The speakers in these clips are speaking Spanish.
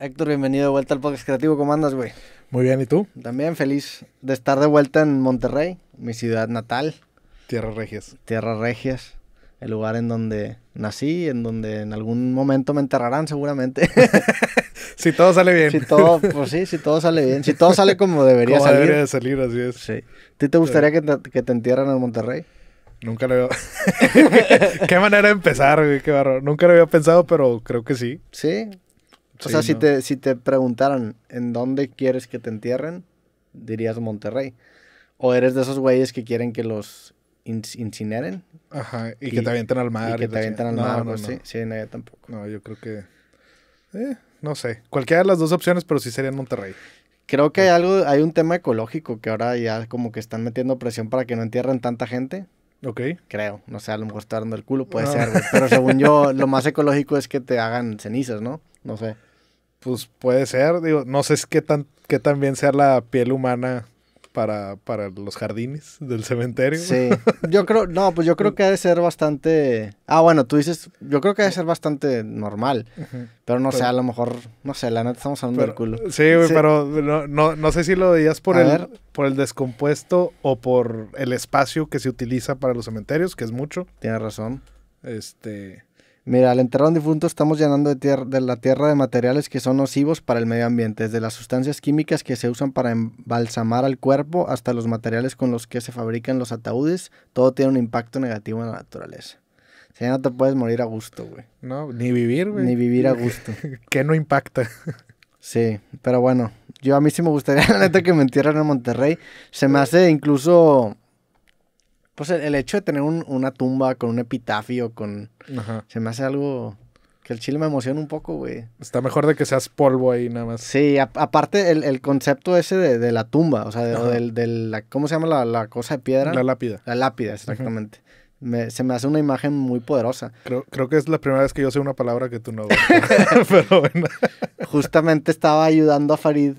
Héctor, bienvenido de vuelta al Podcast Creativo. ¿Cómo andas, güey? Muy bien, ¿y tú? También feliz de estar de vuelta en Monterrey, mi ciudad natal. Tierras Regias. Tierras Regias, el lugar en donde nací, en donde en algún momento me enterrarán seguramente. Si todo sale bien. Si todo, pues sí, si todo sale bien. Si todo sale como debería salir. Como debería salir, así es. Sí. ¿Tú te gustaría que te entierran en Monterrey? Nunca lo había... Qué manera de empezar, güey, qué barro. Nunca lo había pensado, pero creo que sí. ¿Sí? O sea, no. si te preguntaran en dónde quieres que te entierren, dirías Monterrey. ¿O eres de esos güeyes que quieren que los incineren? Ajá, y que te avienten al mar. Y que te avienten al mar, no, sí. Sí, no, yo tampoco. No, yo creo que... no sé. Cualquiera de las dos opciones, pero sí sería en Monterrey. Creo que hay un tema ecológico que ahora ya como que están metiendo presión para que no entierren tanta gente. Ok. Creo. No sé, a lo mejor está dando el culo, puede ser, güey. Pero según yo, lo más ecológico es que te hagan cenizas, ¿no? No sé. Pues puede ser, digo, no sé qué tan bien sea la piel humana para los jardines del cementerio. Sí, yo creo que ha de ser bastante... Ah, bueno, tú dices, yo creo que ha de ser bastante normal, pero no sé, a lo mejor, no sé, la neta estamos hablando del culo. Sí, güey, sí. Pero no sé si lo veías por el descompuesto o por el espacio que se utiliza para los cementerios, que es mucho. Tienes razón. Mira, al enterrar a un difunto estamos llenando de la tierra de materiales que son nocivos para el medio ambiente, desde las sustancias químicas que se usan para embalsamar al cuerpo hasta los materiales con los que se fabrican los ataúdes, todo tiene un impacto negativo en la naturaleza. O sea, ya no te puedes morir a gusto, güey. No, ni vivir, güey. Ni vivir a gusto. Que no impacta. Sí, pero bueno, a mí sí me gustaría, la neta, que me entierran en Monterrey. Se me hace incluso... Pues el hecho de tener una tumba con un epitafio, con... Ajá. Se me hace algo que el chile me emociona un poco, güey. Está mejor de que seas polvo ahí nada más. Sí, aparte el concepto ese de la tumba, o sea, ¿cómo se llama la cosa de piedra? La lápida. La lápida, exactamente. Se me hace una imagen muy poderosa. Creo que es la primera vez que yo sé una palabra que tú no. Pero bueno. Justamente estaba ayudando a Farid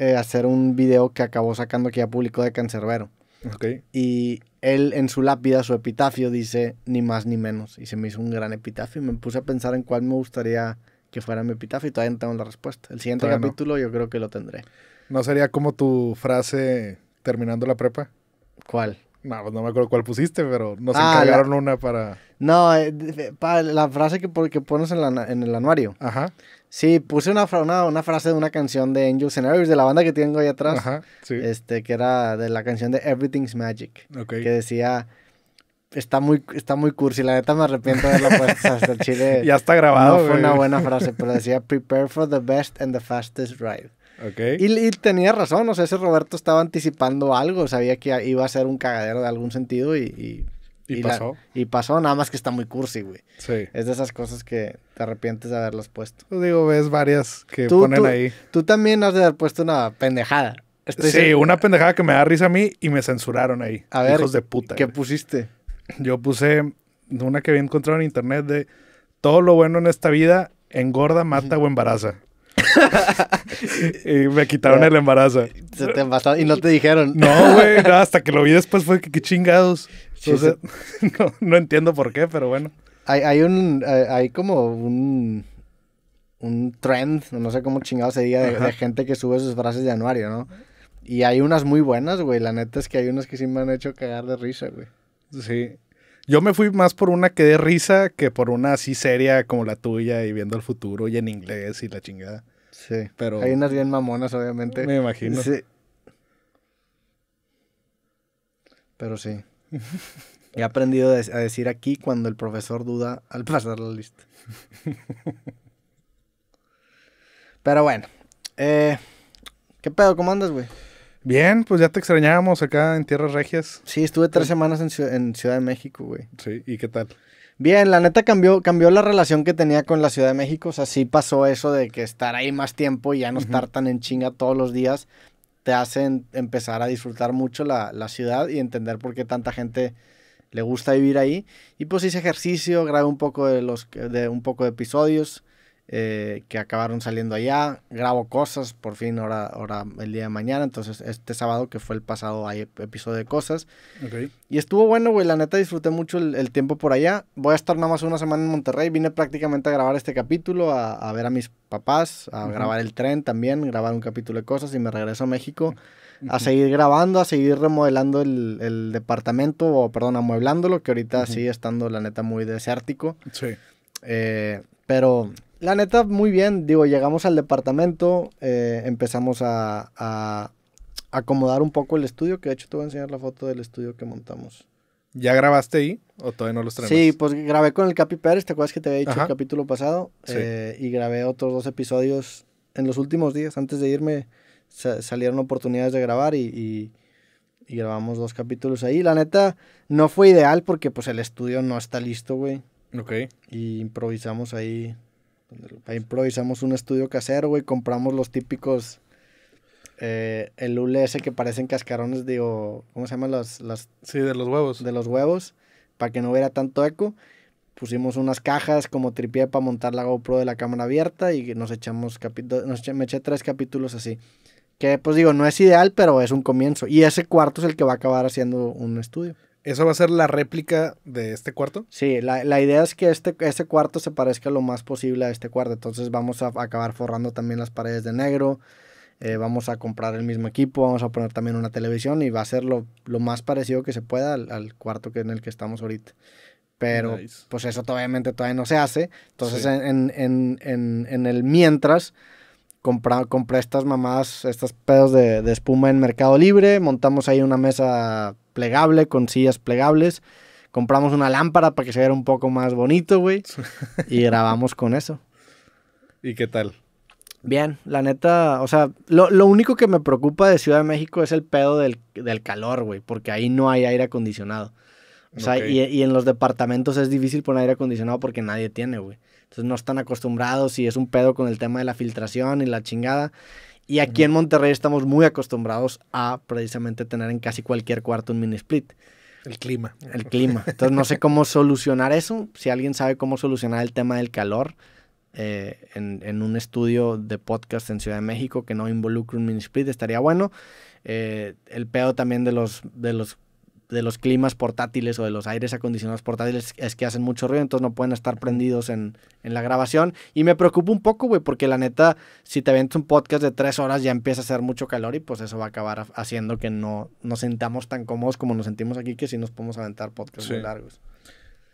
a hacer un video que acabó sacando que ya publicó de Cancerbero. Okay. Y él en su lápida, su epitafio, dice ni más ni menos. Y se me hizo un gran epitafio. Y me puse a pensar en cuál me gustaría que fuera mi epitafio. Y todavía no tengo la respuesta. El siguiente capítulo yo creo que lo tendré. ¿No sería como tu frase terminando la prepa? ¿Cuál? No, pues no me acuerdo cuál pusiste, pero nos encargaron una para... No, para la frase que pones en el anuario. Ajá. Sí, puse una frase de una canción de Angels and Airwaves, de la banda que tengo ahí atrás. Ajá, sí. Que era de la canción de Everything's Magic. Okay. Que decía... Está muy cursi, la neta me arrepiento de haberla puesto hasta el chile. Ya está grabado, güey. No fue una buena frase, pero decía prepare for the best and the fastest ride. Okay. Y tenía razón, o sea, ese Roberto estaba anticipando algo, sabía que iba a ser un cagadero de algún sentido y pasó. Y pasó, nada más que está muy cursi, güey. Sí. Es de esas cosas que te arrepientes de haberlas puesto. Yo digo, ves varias que ponen ahí. Tú también has de haber puesto una pendejada. Sí, una pendejada que me da risa a mí y me censuraron ahí. A ver, hijos de puta. ¿Qué pusiste? Yo puse una que había encontrado en internet de todo lo bueno en esta vida engorda, mata o embaraza. Y me quitaron el embarazo. Se te embarazó y no te dijeron. No, güey, no, hasta que lo vi después fue que qué chingados. Entonces, sí. No entiendo por qué, pero bueno. Hay como un trend, no sé cómo chingados se diga, de gente que sube sus frases de anuario, ¿no? Y hay unas muy buenas, güey. La neta es que hay unas que sí me han hecho cagar de risa, güey. Sí. Yo me fui más por una que dé risa que por una así seria como la tuya y viendo el futuro y en inglés y la chingada. Sí, pero... Hay unas bien mamonas, obviamente. Me imagino. Sí. Pero sí. He aprendido a decir aquí cuando el profesor duda al pasar la lista. Pero bueno. ¿Qué pedo? ¿Cómo andas, güey? Bien, pues ya te extrañábamos acá en Tierras Regias. Sí, estuve 3 semanas en Ciudad de México, güey. Sí, ¿y qué tal? Bien, la neta cambió la relación que tenía con la Ciudad de México. O sea, sí pasó eso de que estar ahí más tiempo y ya no estar tan en chinga todos los días. Te hacen empezar a disfrutar mucho la ciudad y entender por qué tanta gente le gusta vivir ahí. Y pues hice ejercicio, grabé un poco de episodios. que acabaron saliendo allá. Grabo cosas, por fin, ahora el día de mañana. Entonces, este sábado, que fue el pasado, hay episodio de cosas. Okay. Y estuvo bueno, güey. La neta, disfruté mucho el tiempo por allá. Voy a estar nada más una semana en Monterrey. Vine prácticamente a grabar este capítulo, a ver a mis papás, a grabar el tren también, grabar un capítulo de cosas y me regreso a México a seguir grabando, a seguir remodelando el departamento, o perdón, amueblándolo, que ahorita sigue estando, la neta, muy desértico. Sí. Pero... la neta, muy bien. Digo, llegamos al departamento, empezamos a acomodar un poco el estudio, que de hecho te voy a enseñar la foto del estudio que montamos. ¿Ya grabaste ahí o todavía no los traemos? Sí, pues grabé con el Capi Pérez, ¿te acuerdas que te había dicho el capítulo pasado? Sí. Y grabé otros dos episodios en los últimos días. Antes de irme salieron oportunidades de grabar y grabamos dos capítulos ahí. La neta, no fue ideal porque pues el estudio no está listo, güey. Ok. Y improvisamos ahí... improvisamos un estudio casero, güey. Compramos los típicos, el ULS que parecen cascarones, digo, ¿cómo se llaman las? Sí, de los huevos. De los huevos, para que no hubiera tanto eco. Pusimos unas cajas como tripié para montar la GoPro de la cámara abierta y nos echamos me eché 3 capítulos así. Que, pues digo, no es ideal, pero es un comienzo. Y ese cuarto es el que va a acabar haciendo un estudio. ¿Eso va a ser la réplica de este cuarto? Sí, la idea es que este cuarto se parezca lo más posible a este cuarto. Entonces vamos a acabar forrando también las paredes de negro. Vamos a comprar el mismo equipo, vamos a poner también una televisión y va a ser lo más parecido que se pueda al cuarto en el que estamos ahorita. Pero nice. Pues eso obviamente todavía no se hace. Entonces sí. en el mientras... compré estas mamadas, estos pedos de espuma en Mercado Libre, montamos ahí una mesa plegable con sillas plegables, compramos una lámpara para que se viera un poco más bonito, güey, y grabamos con eso. ¿Y qué tal? Bien, la neta, o sea, lo único que me preocupa de Ciudad de México es el pedo del calor, güey, porque ahí no hay aire acondicionado. O sea, okay. y en los departamentos es difícil poner aire acondicionado porque nadie tiene, güey. Entonces no están acostumbrados y es un pedo con el tema de la filtración y la chingada. Y aquí en Monterrey estamos muy acostumbrados a precisamente tener en casi cualquier cuarto un mini split. El clima. Entonces no sé cómo solucionar eso. Si alguien sabe cómo solucionar el tema del calor en un estudio de podcast en Ciudad de México que no involucre un mini split, estaría bueno. El pedo también de los climas portátiles o de los aires acondicionados portátiles es que hacen mucho ruido, entonces no pueden estar prendidos en la grabación. Y me preocupa un poco, güey, porque la neta, si te aventas un podcast de 3 horas ya empieza a hacer mucho calor y pues eso va a acabar haciendo que no nos sentamos tan cómodos como nos sentimos aquí, que sí nos podemos aventar podcasts muy largos.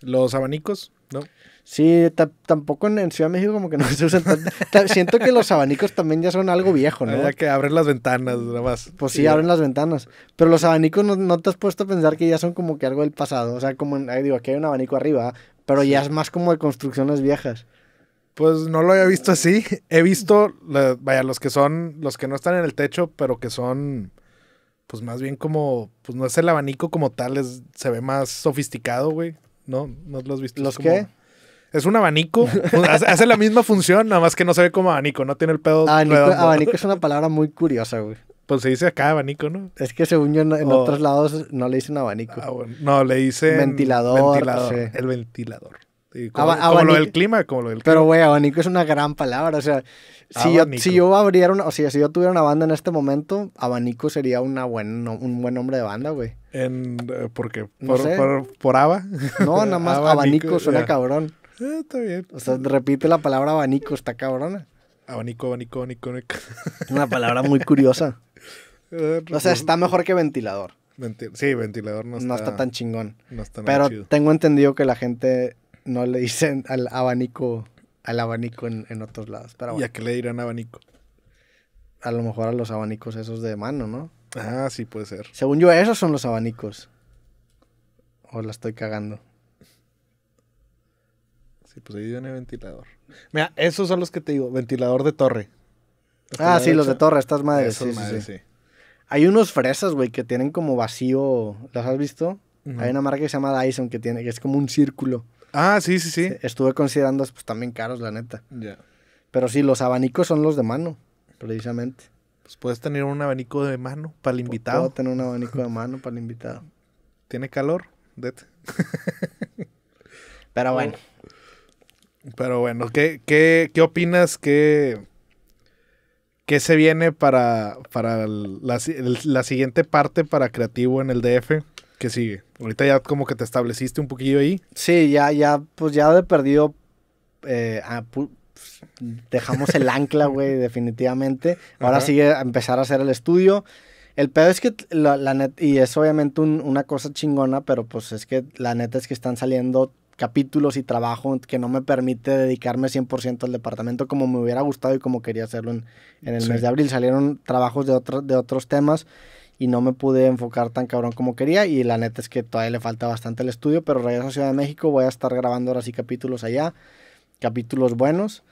¿Los abanicos? ¿No? Sí, tampoco en Ciudad de México como que no se usan tanto. Siento que los abanicos también ya son algo viejo, ¿no? Ya que abren las ventanas, nada más. Pues sí, abren las ventanas. Pero los abanicos no te has puesto a pensar que ya son como que algo del pasado. O sea, como, digo, aquí hay un abanico arriba, pero ya es más como de construcciones viejas. Pues no lo había visto así. He visto, los que no están en el techo, pero que son... pues más bien como... pues no es el abanico como tal, se ve más sofisticado, güey. No los viste. ¿Los qué? Es un abanico. Hace la misma función, nada más que no se ve como abanico, no tiene el pedo. Abanico es una palabra muy curiosa, güey. Pues se dice acá abanico, ¿no? Es que según yo en otros lados no le dicen abanico. Ah, bueno. No, le dicen... Ventilador. Sí. El ventilador. Sí, como lo del clima, Pero, güey, abanico es una gran palabra. O sea, si yo abriera una... o sea, si yo tuviera una banda en este momento, abanico sería un buen nombre de banda, güey. ¿Por qué? ¿Por ABBA? No, nada más abanico suena cabrón. Está bien. O sea, repite la palabra abanico, está cabrona. Abanico. Una palabra muy curiosa. O sea, está mejor que ventilador. Sí, ventilador no está tan chingón. No está pero chido. Tengo entendido que la gente no le dicen al abanico en otros lados. Pero bueno. ¿Y a qué le dirán abanico? A lo mejor a los abanicos esos de mano, ¿no? Ah, sí, puede ser. Según yo, esos son los abanicos. O la estoy cagando. Sí, pues ahí viene ventilador. Mira, esos son los que te digo, ventilador de torre. Ah, sí, los de torre, estas madres. Sí. Hay unos fresas, güey, que tienen como vacío. ¿Las has visto? Uh-huh. Hay una marca que se llama Dyson que es como un círculo. Ah, sí. Estuve considerando, pues también caros, la neta. Ya. Pero sí, los abanicos son los de mano, precisamente. Pues puedes tener un abanico de mano para el invitado. Puedo tener un abanico de mano para el invitado. ¿Tiene calor? Pero bueno. Pero bueno, ¿qué opinas? ¿Qué se viene para la siguiente parte para Creativo en el DF? ¿Qué sigue? Ahorita ya como que te estableciste un poquillo ahí. Sí, ya de perdido dejamos el ancla, güey, definitivamente. Ahora sigue a empezar a hacer el estudio. El pedo es que la neta, y es obviamente una cosa chingona, pero pues es que la neta es que están saliendo capítulos y trabajo que no me permite dedicarme 100% al departamento como me hubiera gustado y como quería hacerlo en el mes de abril. Salieron trabajos de otros temas y no me pude enfocar tan cabrón como quería, y la neta es que todavía le falta bastante el estudio, pero regreso a Ciudad de México, voy a estar grabando ahora sí capítulos allá, capítulos buenos.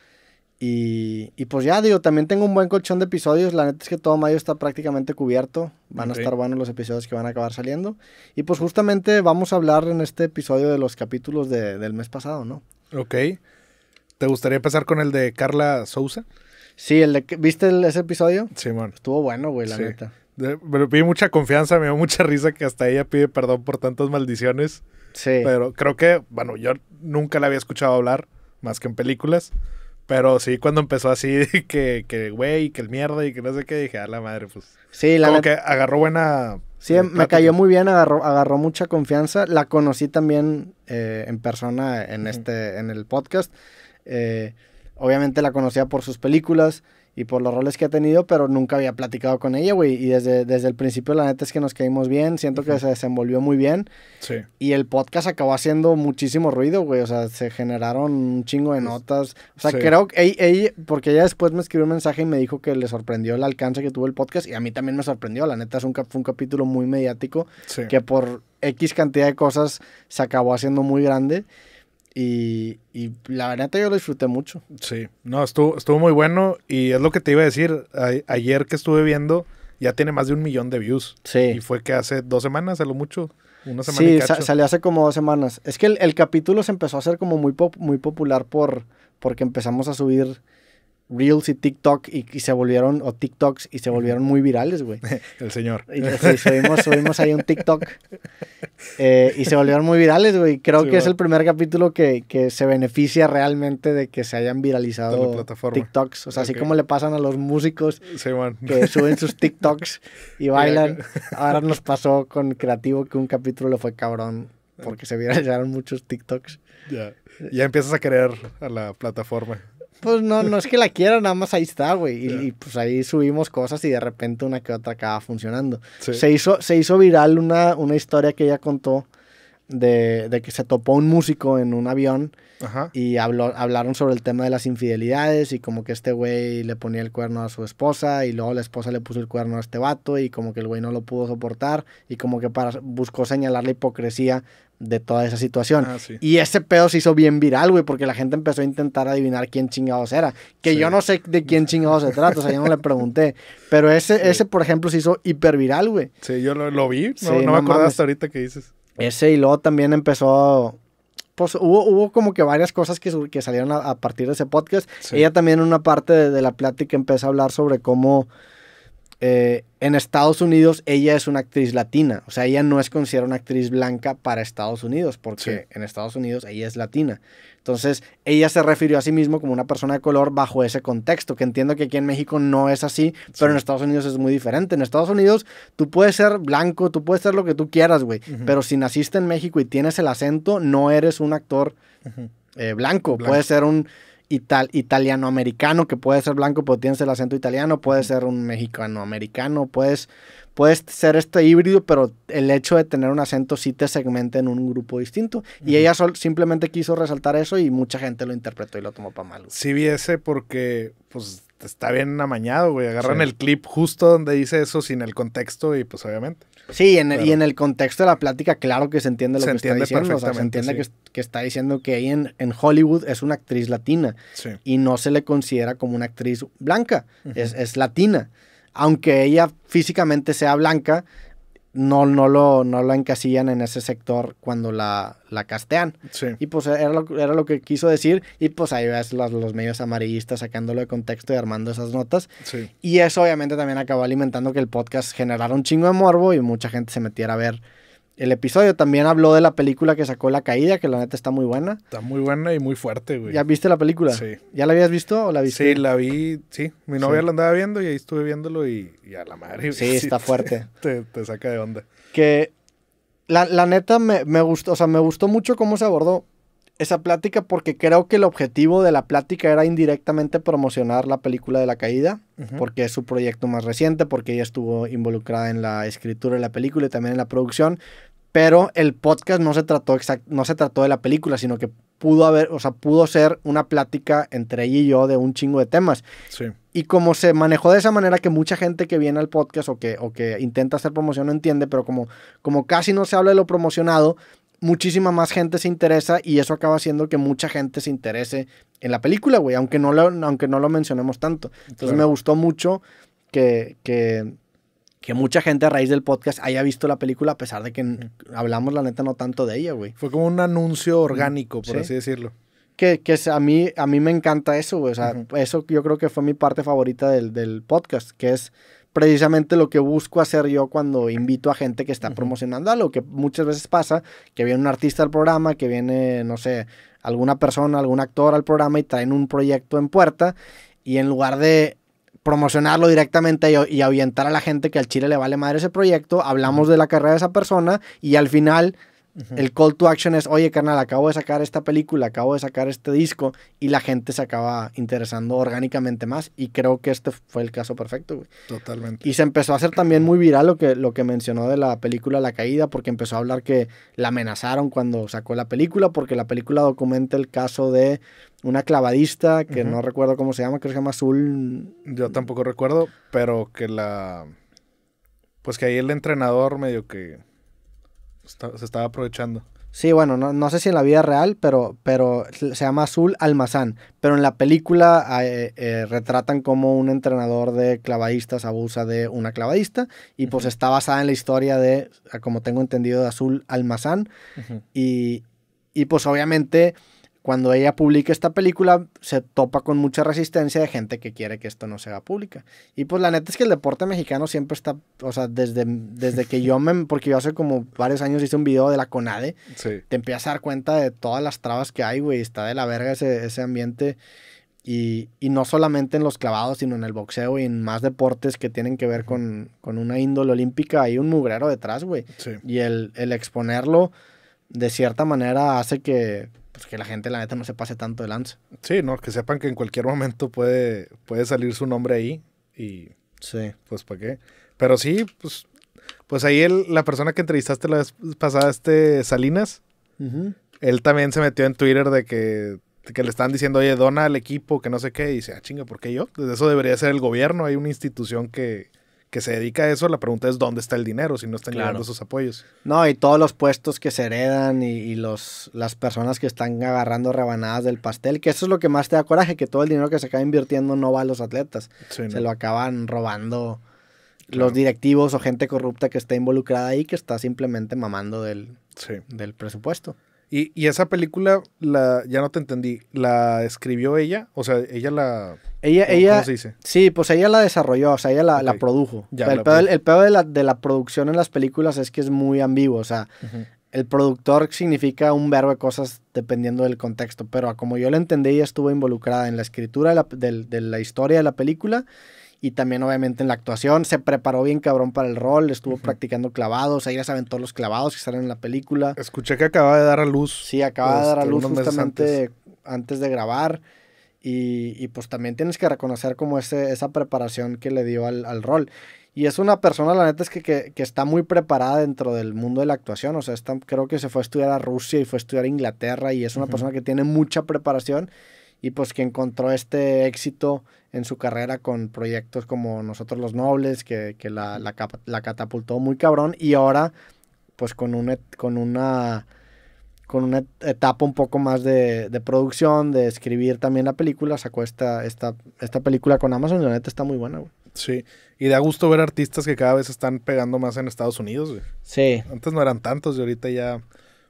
Y pues ya, digo, también tengo un buen colchón de episodios. La neta es que todo mayo está prácticamente cubierto. Van a estar buenos los episodios que van a acabar saliendo. Y pues justamente vamos a hablar en este episodio de los capítulos del mes pasado, ¿no? Ok. ¿Te gustaría empezar con el de Karla Souza? Sí, ¿viste ese episodio? Sí, man. Estuvo bueno, güey, la neta. Me pide mucha confianza, me dio mucha risa que hasta ella pide perdón por tantas maldiciones. Sí. Pero creo que, bueno, yo nunca la había escuchado hablar más que en películas. Pero sí, cuando empezó así, que güey, que el mierda y que no sé qué, dije, a la madre, pues. Sí, la como que agarró buena... Sí, me cayó muy bien, agarró mucha confianza. La conocí también en persona en el podcast. Obviamente la conocía por sus películas y por los roles que ha tenido, pero nunca había platicado con ella, güey. Y desde el principio, la neta es que nos caímos bien. Siento que se desenvolvió muy bien. Sí. Y el podcast acabó haciendo muchísimo ruido, güey. O sea, se generaron un chingo de notas. O sea, creo que porque ella después me escribió un mensaje y me dijo que le sorprendió el alcance que tuvo el podcast. Y a mí también me sorprendió. La neta, fue un capítulo muy mediático. Sí. Que por X cantidad de cosas se acabó haciendo muy grande. Y la verdad yo lo disfruté mucho. Sí, no, estuvo muy bueno, y es lo que te iba a decir. Ayer que estuve viendo, ya tiene más de 1 millón de views. Sí. Y fue que hace 2 semanas, a lo mucho, una semana y cacho. Sí, salió hace como 2 semanas. Es que el capítulo se empezó a hacer como muy popular porque empezamos a subir Reels y TikTok y se volvieron muy virales, güey. El señor. Sí, subimos ahí un TikTok y se volvieron muy virales, güey. Creo que es el primer capítulo que se beneficia realmente de que se hayan viralizado TikToks. O sea, así como le pasan a los músicos que suben sus TikToks y bailan. Ahora nos pasó con Creativo, que un capítulo le fue cabrón porque se viralizaron muchos TikToks. Ya empiezas a querer a la plataforma. Pues no es que la quiera, nada más ahí está, güey. Y pues ahí subimos cosas y de repente una que otra acaba funcionando. Sí. Se hizo viral una historia que ella contó de que se topó un músico en un avión. Ajá. Y hablaron sobre el tema de las infidelidades y como que este güey le ponía el cuerno a su esposa y luego la esposa le puso el cuerno a este vato y como que el güey no lo pudo soportar y como que buscó señalar la hipocresía de toda esa situación. Sí. Y ese pedo se hizo bien viral, güey, porque la gente empezó a intentar adivinar quién chingados era, que yo no sé de quién chingados se trata, o sea, yo no le pregunté, pero ese por ejemplo se hizo hiperviral, güey. Sí, yo lo vi, no me acuerdo hasta ahorita que dices. Ese, y luego también empezó... Pues hubo como que varias cosas que salieron a partir de ese podcast. Sí. Ella también en una parte de la plática empezó a hablar sobre cómo en Estados Unidos ella es una actriz latina. O sea, ella no es considerada una actriz blanca para Estados Unidos, porque en Estados Unidos ella es latina. Entonces, ella se refirió a sí misma como una persona de color bajo ese contexto, que entiendo que aquí en México no es así, pero en Estados Unidos es muy diferente. En Estados Unidos tú puedes ser blanco, tú puedes ser lo que tú quieras, güey, pero si naciste en México y tienes el acento, no eres un actor blanco. Puedes ser un italiano-americano, que puede ser blanco, pero tienes el acento italiano, puedes ser un mexicano-americano, puedes ser este híbrido, pero el hecho de tener un acento sí te segmenta en un grupo distinto. Y ella simplemente quiso resaltar eso y mucha gente lo interpretó y lo tomó para mal. Güey. Sí vi ese porque, pues, está bien amañado, güey. Agarran el clip justo donde dice eso sin el contexto y, pues, obviamente. Sí, y en el contexto de la plática, claro que se entiende lo que está diciendo. O sea, se entiende que está diciendo que ahí en Hollywood es una actriz latina. Sí. Y no se le considera como una actriz blanca. Es latina. Aunque ella físicamente sea blanca, no la encasillan en ese sector cuando la castean. Sí. Y pues era lo que quiso decir. Y pues ahí ves los medios amarillistas sacándolo de contexto y armando esas notas. Sí. Y eso obviamente también acabó alimentando que el podcast generara un chingo de morbo y mucha gente se metiera a ver el episodio. También habló de la película que sacó La Caída, que la neta está muy buena. Está muy buena y muy fuerte, güey. ¿Ya viste la película? Sí. ¿Ya la habías visto o la viste? Sí, la vi, sí. Mi novia la andaba viendo y ahí estuve viéndolo y a la madre. Sí, está fuerte. Te saca de onda. Que la neta me gustó, o sea, me gustó mucho cómo se abordó esa plática, porque creo que el objetivo de la plática era indirectamente promocionar la película de La Caída, porque es su proyecto más reciente, porque ella estuvo involucrada en la escritura de la película y también en la producción, pero el podcast no se trató de la película, sino que pudo ser una plática entre ella y yo de un chingo de temas. Sí. Y como se manejó de esa manera, que mucha gente que viene al podcast o que intenta hacer promoción no entiende, pero como casi no se habla de lo promocionado, muchísima más gente se interesa y eso acaba haciendo que mucha gente se interese en la película, güey, aunque no lo mencionemos tanto. Entonces me gustó mucho que mucha gente a raíz del podcast haya visto la película, a pesar de que hablamos la neta no tanto de ella, güey. Fue como un anuncio orgánico, por así decirlo. Que a mí me encanta eso, güey. O sea, eso yo creo que fue mi parte favorita del podcast, que es precisamente lo que busco hacer yo cuando invito a gente que está promocionando algo, que muchas veces pasa que viene un artista al programa, que viene, no sé, alguna persona, algún actor al programa y traen un proyecto en puerta, y en lugar de promocionarlo directamente y ahuyentar a la gente que al chile le vale madre ese proyecto, hablamos de la carrera de esa persona y al final el call to action es: oye, carnal, acabo de sacar esta película, acabo de sacar este disco, y la gente se acaba interesando orgánicamente más, y creo que este fue el caso perfecto, güey. Totalmente. Y se empezó a hacer también muy viral lo que mencionó de la película La Caída, porque empezó a hablar que la amenazaron cuando sacó la película, porque la película documenta el caso de una clavadista, que no recuerdo cómo se llama, creo que se llama Azul... Yo tampoco recuerdo, pero que la... Pues que ahí el entrenador medio que... se estaba aprovechando. Sí, bueno, no sé si en la vida real, pero se llama Azul Almazán. Pero en la película retratan como un entrenador de clavadistas abusa de una clavadista. Y pues está basada en la historia de, como tengo entendido, de Azul Almazán. Y pues obviamente cuando ella publica esta película se topa con mucha resistencia de gente que quiere que esto no sea pública. Y pues la neta es que el deporte mexicano siempre está, o sea, desde que porque yo hace como varios años hice un video de la CONADE, te empiezas a dar cuenta de todas las trabas que hay, güey, está de la verga ese ambiente, y no solamente en los clavados, sino en el boxeo y en más deportes que tienen que ver con una índole olímpica, hay un mugrero detrás, güey, y el exponerlo de cierta manera hace que la gente, la neta, no se pase tanto de lanza. Sí, no, que sepan que en cualquier momento puede salir su nombre ahí y... Sí. Pues, ¿para qué? Pero sí, pues ahí la persona que entrevistaste la vez pasada, Salinas, él también se metió en Twitter de que le están diciendo, oye, dona al equipo, que no sé qué, y dice, chinga, ¿por qué yo? Desde eso debería ser el gobierno, hay una institución que se dedica a eso. La pregunta es dónde está el dinero si no están llegando esos apoyos. No, y todos los puestos que se heredan y las personas que están agarrando rebanadas del pastel, que eso es lo que más te da coraje, que todo el dinero que se acaba invirtiendo no va a los atletas. Sí, ¿no? Se lo acaban robando los directivos o gente corrupta que está involucrada ahí, que está simplemente mamando del presupuesto. Y esa película, ya no te entendí, ¿la escribió ella? O sea, ella la... ¿Cómo se dice? Sí, pues ella la desarrolló, o sea, ella la produjo. Ya, el pedo de la producción en las películas es que es muy ambiguo, o sea, el productor significa un verbo de cosas dependiendo del contexto, pero como yo lo entendí, ella estuvo involucrada en la escritura de la historia de la película, y también obviamente en la actuación. Se preparó bien cabrón para el rol, estuvo practicando clavados, ahí ya saben todos los clavados que salen en la película. Escuché que acaba de dar a luz. Sí, acaba de dar a luz justamente antes de grabar, y pues también tienes que reconocer como esa preparación que le dio al rol. Y es una persona, la neta es que está muy preparada dentro del mundo de la actuación. O sea, creo que se fue a estudiar a Rusia y fue a estudiar a Inglaterra, y es una persona que tiene mucha preparación, y pues que encontró este éxito en su carrera con proyectos como Nosotros los Nobles, que la catapultó muy cabrón, y ahora pues con una etapa un poco más de producción, de escribir también la película, sacó esta película con Amazon, y la neta está muy buena, güey. Sí, y da gusto ver artistas que cada vez están pegando más en Estados Unidos, güey. Sí. Antes no eran tantos, y ahorita ya,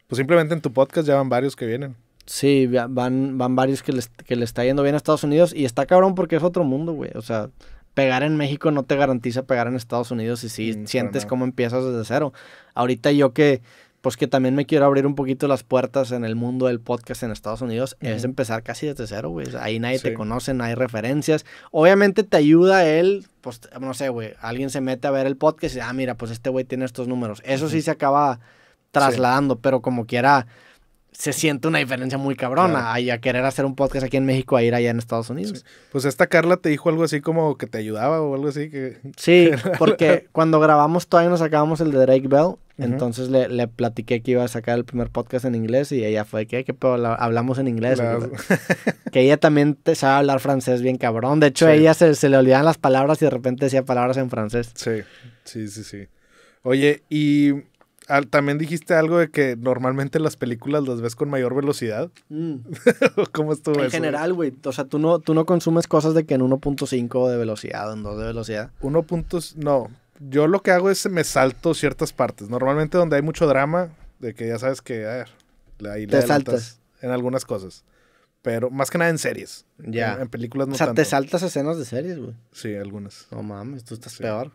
pues simplemente en tu podcast ya van varios que vienen. Sí, van varios que le está yendo bien a Estados Unidos, y está cabrón porque es otro mundo, güey. O sea, pegar en México no te garantiza pegar en Estados Unidos y si sientes cómo empiezas desde cero. Ahorita yo que, pues que también me quiero abrir un poquito las puertas en el mundo del podcast en Estados Unidos, es empezar casi desde cero, güey. Ahí nadie te conoce, no hay referencias. Obviamente te ayuda él, pues no sé, güey, alguien se mete a ver el podcast y, ah, mira, pues este güey tiene estos números. Eso sí se acaba trasladando, pero como quiera... se siente una diferencia muy cabrona a querer hacer un podcast aquí en México a ir allá en Estados Unidos. Sí. Pues esta Karla te dijo algo así como que te ayudaba o algo así. Que... sí, porque cuando grabamos todavía nos sacábamos el de Drake Bell, entonces le platiqué que iba a sacar el primer podcast en inglés y ella fue que hablamos en inglés. Claro. Que ella también sabe hablar francés bien cabrón. De hecho, a ella se le olvidaban las palabras y de repente decía palabras en francés. Sí, sí, sí, sí. Oye, y... también dijiste algo de que normalmente las películas las ves con mayor velocidad. ¿Cómo estuvo eso? En general, güey. O sea, tú no consumes cosas de que en 1.5 de velocidad, en 2 de velocidad. No. Yo lo que hago es me salto ciertas partes. Normalmente donde hay mucho drama, de que ya sabes que, a ver, ahí te saltas en algunas cosas. Pero más que nada en series. Ya. En películas no tanto. O sea, te saltas escenas de series, güey. Sí, algunas. No mames, tú estás peor.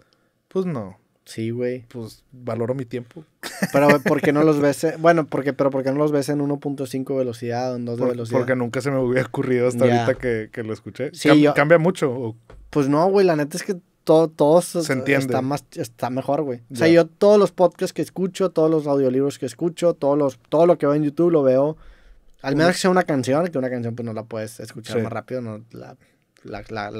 Pues no. Sí, güey. Pues valoro mi tiempo. Pero ¿por qué no los ves? Bueno, ¿por qué no los ves en 1.5 velocidad o en 2 de velocidad? Porque nunca se me hubiera ocurrido hasta ahorita que lo escuché. Sí, ¿Cambia mucho? ¿O? Pues no, güey. La neta es que todo se entiende. Está mejor, güey. O sea, yo todos los podcasts que escucho, todos los audiolibros que escucho, todo lo que veo en YouTube lo veo. Al menos que sea una canción, pues no la puedes escuchar más rápido, no la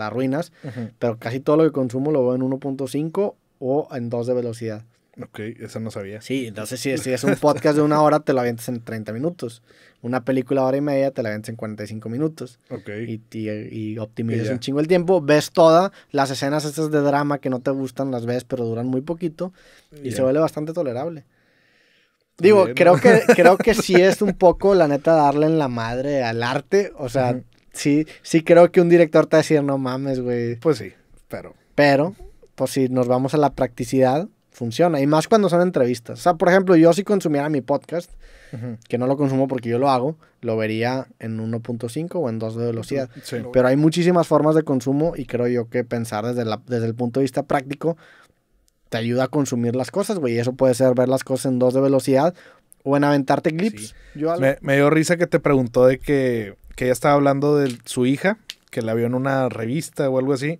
arruinas. Pero casi todo lo que consumo lo veo en 1.5 o en 2 de velocidad. Ok, eso no sabía. Sí, entonces si es un podcast de 1 hora, te lo avientas en 30 minutos. Una película 1 hora y media, te la avientas en 45 minutos. Ok. Y optimizas un chingo el tiempo. Ves todas las escenas estas de drama que no te gustan, las ves, pero duran muy poquito. Y se vuelve bastante tolerable. Digo, creo que sí es un poco, la neta, darle en la madre al arte. O sea, sí creo que un director te va a decir, no mames, güey. Pues sí, pero... pues si nos vamos a la practicidad, funciona. Y más cuando son entrevistas. O sea, por ejemplo, yo si consumiera mi podcast, que no lo consumo porque yo lo hago, lo vería en 1.5 o en 2 de velocidad. Sí. Pero hay muchísimas formas de consumo y creo yo que pensar desde el punto de vista práctico te ayuda a consumir las cosas, güey. Y eso puede ser ver las cosas en 2 de velocidad o en aventarte clips. Sí. Me dio risa que te preguntó de que ella estaba hablando de su hija, que la vio en una revista o algo así.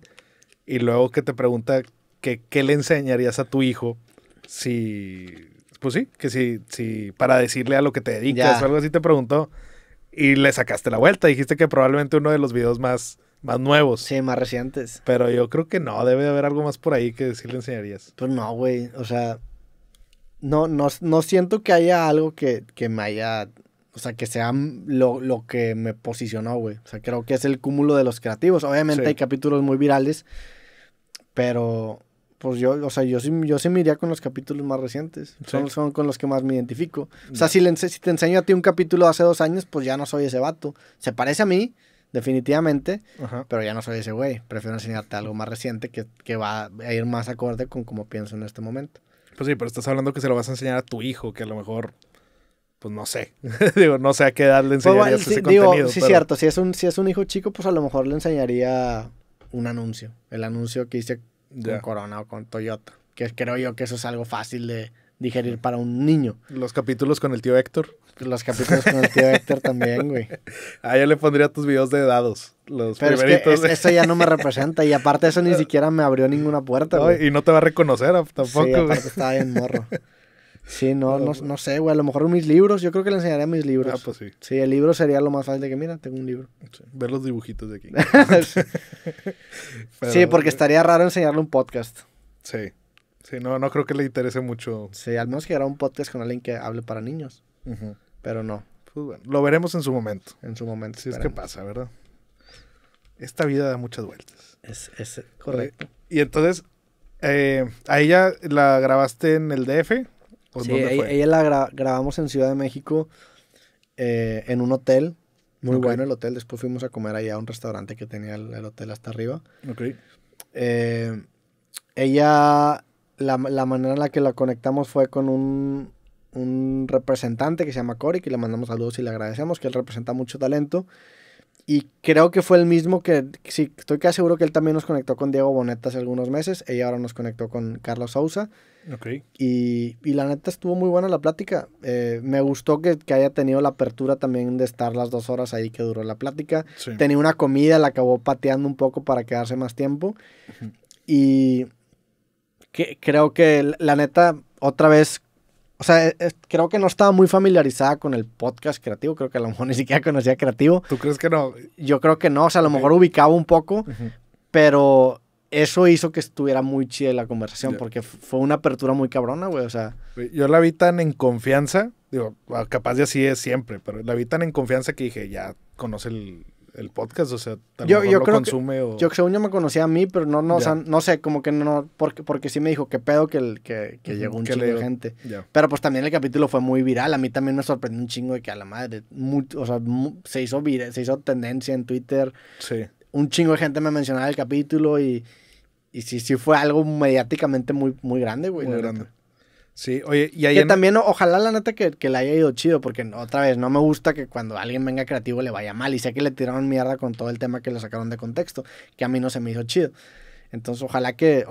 Y luego que te pregunta que qué le enseñarías a tu hijo si para decirle a lo que te dedicas o algo así te preguntó. Y le sacaste la vuelta. Dijiste que probablemente uno de los videos más nuevos. Sí, más recientes. Pero yo creo que no, debe de haber algo más por ahí que sí le enseñarías. Pues no, güey. O sea, no siento que haya algo que me haya... o sea, que sea lo que me posicionó, güey. O sea, creo que es el cúmulo de los creativos. Obviamente hay capítulos muy virales, pero pues yo sí me iría con los capítulos más recientes. Sí. Son con los que más me identifico. O sea, si te enseño a ti un capítulo de hace 2 años, pues ya no soy ese vato. Se parece a mí, definitivamente, pero ya no soy ese güey. Prefiero enseñarte algo más reciente que va a ir más acorde con cómo pienso en este momento. Pues sí, pero estás hablando que se lo vas a enseñar a tu hijo, que a lo mejor... pues no sé, digo, no sé a qué edad le enseñarías ese contenido. Digo, sí, pero... cierto, si es un hijo chico, pues a lo mejor le enseñaría un anuncio, el anuncio que hice con Corona o con Toyota, que creo yo que eso es algo fácil de digerir para un niño. Los capítulos con el tío Héctor. Los capítulos con el tío Héctor también, güey. Ah, yo le pondría tus videos de dados, los primeritos. Es que eso ya no me representa y aparte eso ni siquiera me abrió ninguna puerta, no, güey. Y no te va a reconocer tampoco. Sí, aparte estaba bien morro. Sí, no sé, güey, a lo mejor mis libros, yo creo que le enseñaré mis libros. Ah, pues sí. Sí, el libro sería lo más fácil de que, mira, tengo un libro. Sí, ver los dibujitos de aquí. Pero, sí, porque estaría raro enseñarle un podcast. Sí, sí, no creo que le interese mucho. Sí, al menos que era un podcast con alguien que hable para niños, pero no. Pues bueno, lo veremos en su momento. En su momento, sí, esperemos. Es que pasa, ¿verdad? Esta vida da muchas vueltas. Es correcto. Y entonces, ¿a ella la grabaste en el DF? Sí, ella la grabamos en Ciudad de México en un hotel, muy bueno el hotel, después fuimos a comer allá a un restaurante que tenía el hotel hasta arriba. Ella, la manera en la que la conectamos fue con un representante que se llama Cory, que le mandamos saludos y le agradecemos, que él representa mucho talento Y creo que fue el mismo que, sí, estoy casi seguro que él también nos conectó con Diego Boneta hace algunos meses. Ella ahora nos conectó con Karla Souza. Okay. Y la neta estuvo muy buena la plática. Me gustó que haya tenido la apertura también de estar las 2 horas ahí que duró la plática. Sí. Tenía una comida, la acabó pateando un poco para quedarse más tiempo. Uh-huh. Y que, creo que la neta, otra vez... O sea, creo que no estaba muy familiarizada con el podcast creativo. Creo que a lo mejor ni siquiera conocía creativo. ¿Tú crees que no? Yo creo que no. O sea, a lo mejor ubicaba un poco. Uh-huh. Pero eso hizo que estuviera muy chida la conversación. Yeah. Porque fue una apertura muy cabrona, güey. O sea... Yo la vi tan en confianza. Digo, capaz de así es siempre. Pero la vi tan en confianza que dije, ya conoce el podcast. O sea, tal vez lo creo consume que, o... Yo según yo me conocía a mí, pero no, o sea, no sé, como que no... Porque sí me dijo, qué pedo que llegó un chingo de gente. Yeah. Pero pues también el capítulo fue muy viral. A mí también me sorprendió un chingo de que a la madre... se hizo viral, se hizo tendencia en Twitter. Sí. Un chingo de gente me mencionaba el capítulo y sí fue algo mediáticamente muy, muy grande, güey. Muy grande. Neta. Sí, oye, y ahí... Que también, ojalá la neta que le haya ido chido, porque otra vez, no me gusta que cuando alguien venga creativo le vaya mal, y sé que le tiraron mierda con todo el tema que le sacaron de contexto, que a mí no se me hizo chido. Entonces, ojalá que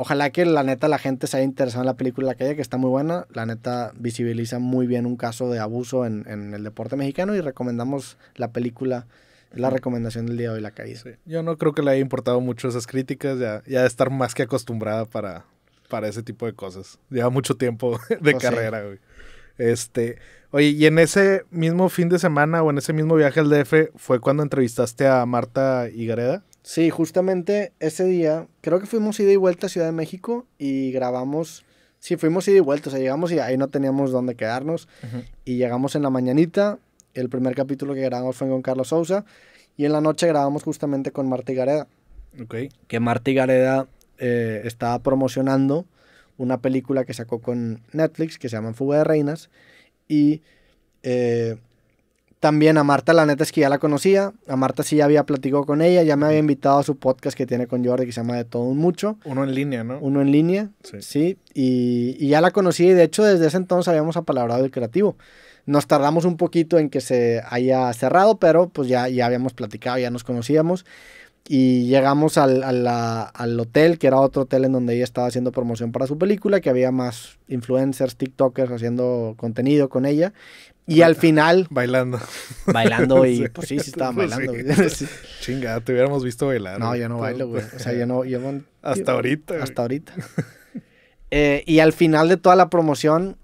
la neta la gente se haya interesado en la película La Caída, que está muy buena. La neta visibiliza muy bien un caso de abuso en el deporte mexicano y recomendamos la película... Es la recomendación del día de hoy, La Caída. Sí. Yo no creo que le haya importado mucho esas críticas, ya de estar más que acostumbrada para ese tipo de cosas. Lleva mucho tiempo de carrera, güey. Sí. Oye, y en ese mismo fin de semana o en ese mismo viaje al DF, ¿fue cuando entrevistaste a Martha Higareda? Sí, justamente ese día, creo que fuimos ida y vuelta a Ciudad de México y grabamos... Sí, fuimos ida y vuelta, o sea, llegamos y ahí no teníamos dónde quedarnos. Uh-huh. Y llegamos en la mañanita... El primer capítulo que grabamos fue con Karla Souza. Y en la noche grabamos justamente con Martha Higareda. Okay. Que Martha Higareda estaba promocionando una película que sacó con Netflix que se llama Fuga de Reinas. Y también a Martha, la neta es que ya la conocía. A Martha sí ya había platicado con ella. Ya me había invitado a su podcast que tiene con Yordi que se llama De Todo Un Mucho. Uno en línea, ¿no? Uno en línea, sí. Y ya la conocí. Y de hecho, desde ese entonces habíamos apalabrado el creativo. Nos tardamos un poquito en que se haya cerrado, pero pues ya habíamos platicado, ya nos conocíamos. Y llegamos al hotel, que era otro hotel en donde ella estaba haciendo promoción para su película, que había más influencers, tiktokers haciendo contenido con ella. Y al final... Bailando y pues sí estaba bailando. Sí. Chinga, te hubiéramos visto bailar. No, yo no bailo, güey. O sea, yo no Hasta ahorita. Y al final de toda la promoción...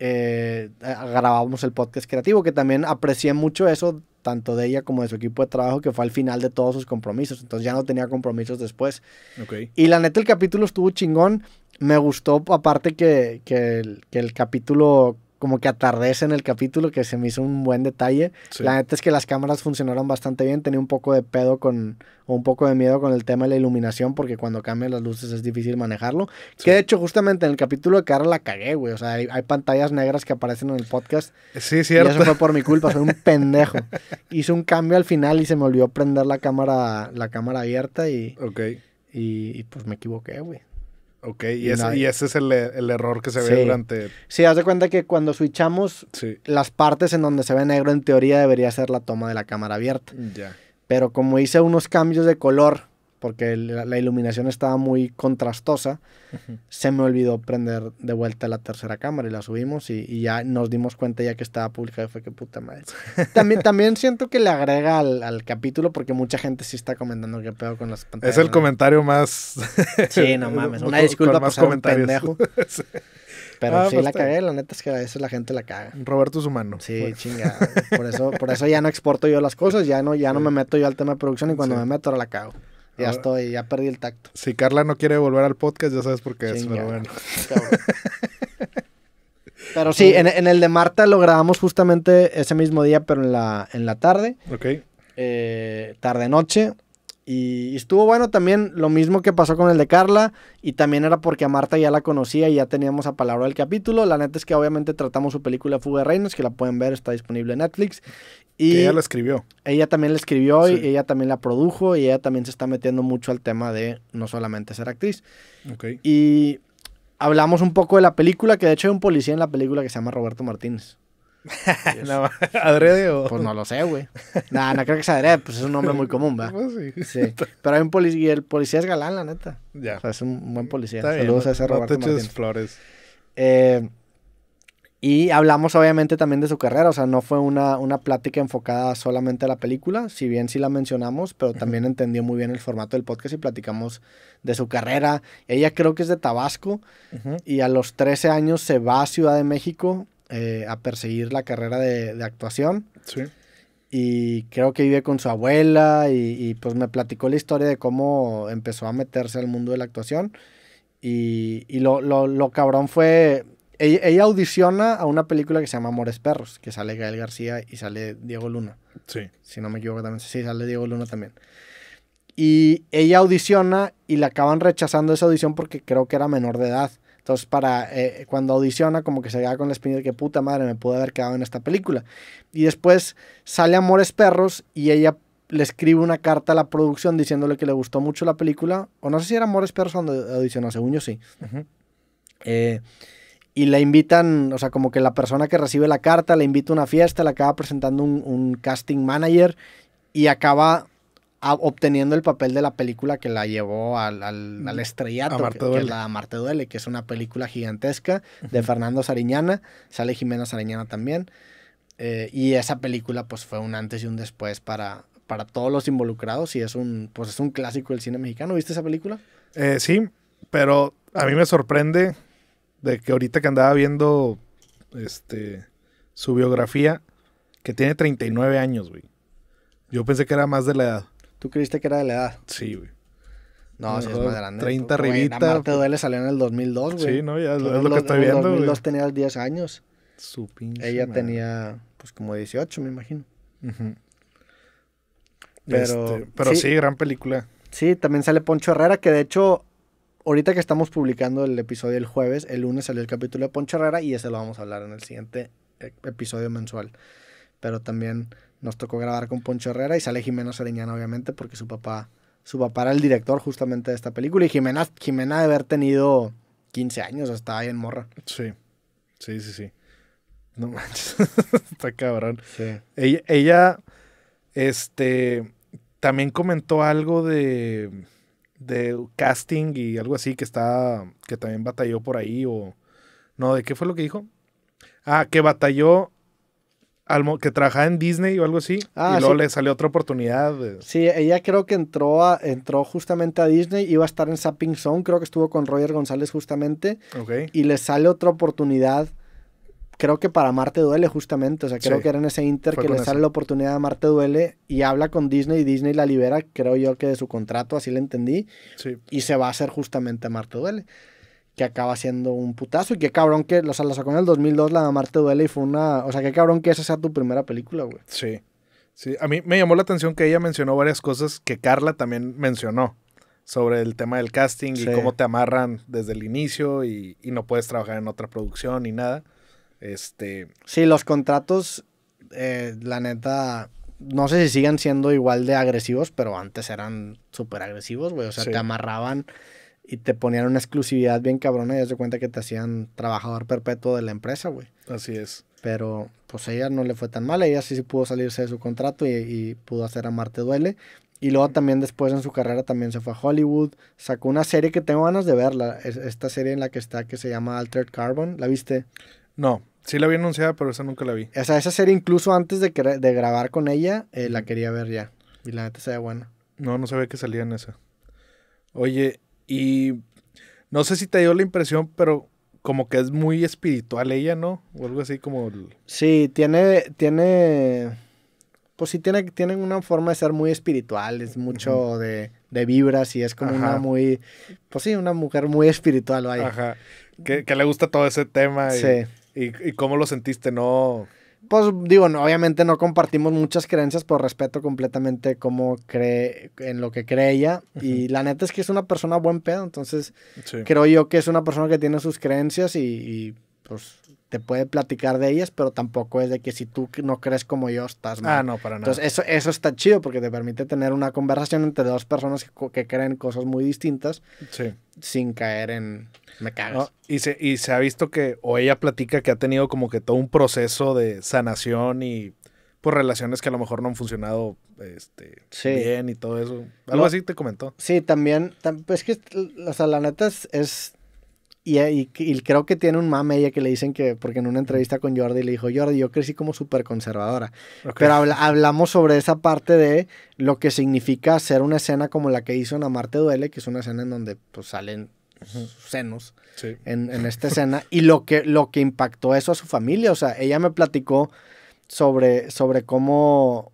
grabamos el podcast creativo, que también aprecié mucho eso, tanto de ella como de su equipo de trabajo, que fue al final de todos sus compromisos. Entonces ya no tenía compromisos después. Okay. Y la neta el capítulo estuvo chingón. Me gustó aparte que el capítulo, como que atardece en el capítulo, que se me hizo un buen detalle. Sí. La neta es que las cámaras funcionaron bastante bien. Tenía un poco de miedo con el tema de la iluminación, porque cuando cambian las luces es difícil manejarlo. Sí. Que de hecho, justamente en el capítulo de Karla la cagué, güey. O sea, hay pantallas negras que aparecen en el podcast. Sí, cierto. Y eso fue por mi culpa, soy un pendejo. Hice un cambio al final y se me olvidó prender la cámara abierta y... Okay. Y pues me equivoqué, güey. Ok, y ese es el error que se ve durante... Sí, haz de cuenta que cuando switchamos, las partes en donde se ve negro en teoría debería ser la toma de la cámara abierta. Yeah. Pero como hice unos cambios de color, porque la iluminación estaba muy contrastosa, uh-huh, se me olvidó prender de vuelta la tercera cámara y la subimos y ya nos dimos cuenta ya que estaba pública y fue que puta madre. También siento que le agrega al capítulo porque mucha gente sí está comentando qué pedo con las pantallas. Es el comentario más... Sí, no mames. Una disculpa por ser un pendejo. Sí. Pero sí la cagué, la neta es que a veces la gente la caga. Roberto es humano. Sí, bueno, chingada. Por eso ya no exporto yo las cosas, ya no me meto yo al tema de producción y cuando me meto ahora la cago. Ya estoy, ya perdí el tacto. Si Karla no quiere volver al podcast, ya sabes por qué es, pero bueno. Pero sí, en el de Martha lo grabamos justamente ese mismo día, pero en la tarde. Ok. Tarde-noche. Y estuvo bueno también, lo mismo que pasó con el de Karla, y también era porque a Martha ya la conocía y ya teníamos a palabra el capítulo. La neta es que obviamente tratamos su película Fuga de Reinas, que la pueden ver, está disponible en Netflix. Y que ella la escribió. Ella también la escribió, sí, y ella también la produjo y ella también se está metiendo mucho al tema de no solamente ser actriz. Okay. Y hablamos un poco de la película, que de hecho hay un policía en la película que se llama Roberto Martínez. No, ¿adrede o...? Pues no lo sé, güey. Nah, no creo que sea adrede, pues es un nombre muy común, ¿va? Pues sí. Sí. Pero hay un policía, el policía es galán, la neta. Ya. O sea, es un buen policía. Está saludos bien, a ese no Roberto Martínez. No te eches flores. Y hablamos obviamente también de su carrera, o sea, no fue una plática enfocada solamente a la película, si bien sí la mencionamos, pero también entendió muy bien el formato del podcast y platicamos de su carrera. Ella creo que es de Tabasco y a los 13 años se va a Ciudad de México a perseguir la carrera de actuación. Sí. Y creo que vive con su abuela y pues me platicó la historia de cómo empezó a meterse al mundo de la actuación y lo cabrón fue... Ella audiciona a una película que se llama Amores Perros, que sale Gael García y sale Diego Luna. Sí. Si no me equivoco también. Sí, sale Diego Luna también. Y ella audiciona y la acaban rechazando esa audición porque creo que era menor de edad. Entonces, cuando audiciona, como que se queda con la espina de que puta madre, me pude haber quedado en esta película. Y después sale Amores Perros y ella le escribe una carta a la producción diciéndole que le gustó mucho la película. O no sé si era Amores Perros cuando audicionó, según yo sí. Y la invitan, o sea, como que la persona que recibe la carta la invita a una fiesta, la acaba presentando un casting manager y acaba obteniendo el papel de la película que la llevó al estrellato, que es la Amarte Duele, que es una película gigantesca de Fernando Sariñana, sale Jimena Sariñana también. Y esa película pues fue un antes y un después para todos los involucrados y es un clásico del cine mexicano. ¿Viste esa película? Sí, pero a mí me sorprende... De que ahorita que andaba viendo su biografía, que tiene 39 años, güey. Yo pensé que era más de la edad. ¿Tú creíste que era de la edad? Sí, güey. No, sí es más grande. 30 arribita. Amarte Duele salió en el 2002, güey. Sí, no, ya es lo que estoy viendo, güey. En el 2002 tenía 10 años. Su pinche ella madre. Tenía, pues, como 18, me imagino. Pero sí, gran película. Sí, también sale Poncho Herrera, que de hecho... Ahorita que estamos publicando el episodio el jueves, el lunes salió el capítulo de Poncho Herrera y ese lo vamos a hablar en el siguiente episodio mensual. Pero también nos tocó grabar con Poncho Herrera y sale Jimena Sariñana, obviamente, porque su papá era el director justamente de esta película. Y Jimena de haber tenido 15 años, estaba ahí en morra. Sí, sí, sí, sí. No manches, está cabrón. Sí. Ella también comentó algo de casting y algo así que también batalló por ahí o... No, ¿de qué fue lo que dijo? Ah, que batalló, que trabajaba en Disney o algo así y luego sí. Le salió otra oportunidad. Sí, ella creo que entró justamente a Disney, iba a estar en Zapping Zone, creo que estuvo con Roger González justamente. Okay. Y le sale otra oportunidad, creo que para Amarte Duele justamente, o sea, creo que era en ese Inter que le sale la oportunidad de Amarte Duele y habla con Disney y Disney la libera, creo yo que de su contrato, así lo entendí, sí. Y se va a hacer justamente Amarte Duele, que acaba siendo un putazo y qué cabrón que, o sea, la sacó en el 2002 la de Amarte Duele y fue una, o sea, qué cabrón que esa sea tu primera película, güey. Sí, sí, a mí me llamó la atención que ella mencionó varias cosas que Karla también mencionó sobre el tema del casting y cómo te amarran desde el inicio y no puedes trabajar en otra producción ni nada. Sí, los contratos, la neta, no sé si sigan siendo igual de agresivos, pero antes eran súper agresivos, güey. O sea, te amarraban y te ponían una exclusividad bien cabrona y das de cuenta que te hacían trabajador perpetuo de la empresa, güey. Así es. Pero, pues a ella no le fue tan mal, ella sí pudo salirse de su contrato y pudo hacer Amarte Duele. Y luego también después en su carrera también se fue a Hollywood, sacó una serie que tengo ganas de verla, esta serie en la que está, que se llama Altered Carbon, ¿la viste? No, sí la había anunciada, pero esa nunca la vi. O sea, esa serie incluso antes de grabar con ella, la quería ver ya. Y la neta se ve buena. No, no sabía que salía en esa. Oye, y no sé si te dio la impresión, pero como que es muy espiritual ella, ¿no? O algo así como... Sí, tiene... Pues sí, tiene una forma de ser muy espiritual, es mucho de vibras y es como una muy... Pues sí, una mujer muy espiritual, vaya. Ajá, que le gusta todo ese tema y... Sí. ¿Y cómo lo sentiste? No. Pues digo, no, obviamente no compartimos muchas creencias, pero respeto completamente cómo cree, en lo que cree ella. Y la neta es que es una persona buen pedo, entonces creo yo que es una persona que tiene sus creencias y pues te puede platicar de ellas, pero tampoco es de que si tú no crees como yo, estás mal. Ah, no, para nada. Entonces, eso está chido porque te permite tener una conversación entre dos personas que creen cosas muy distintas, sí, sin caer en me cagas. No, y se ha visto que, o ella platica que ha tenido como que todo un proceso de sanación y por relaciones que a lo mejor no han funcionado sí, bien y todo eso. Algo así te comentó. Sí, también, es que, o sea, la neta es y creo que tiene un mame ella que le dicen que, porque en una entrevista con Yordi le dijo, Yordi, yo crecí como súper conservadora. Okay. Pero hablamos sobre esa parte de lo que significa hacer una escena como la que hizo en Amarte Duele, que es una escena en donde pues salen senos, sí, en esta escena, y lo que impactó eso a su familia. O sea, ella me platicó sobre cómo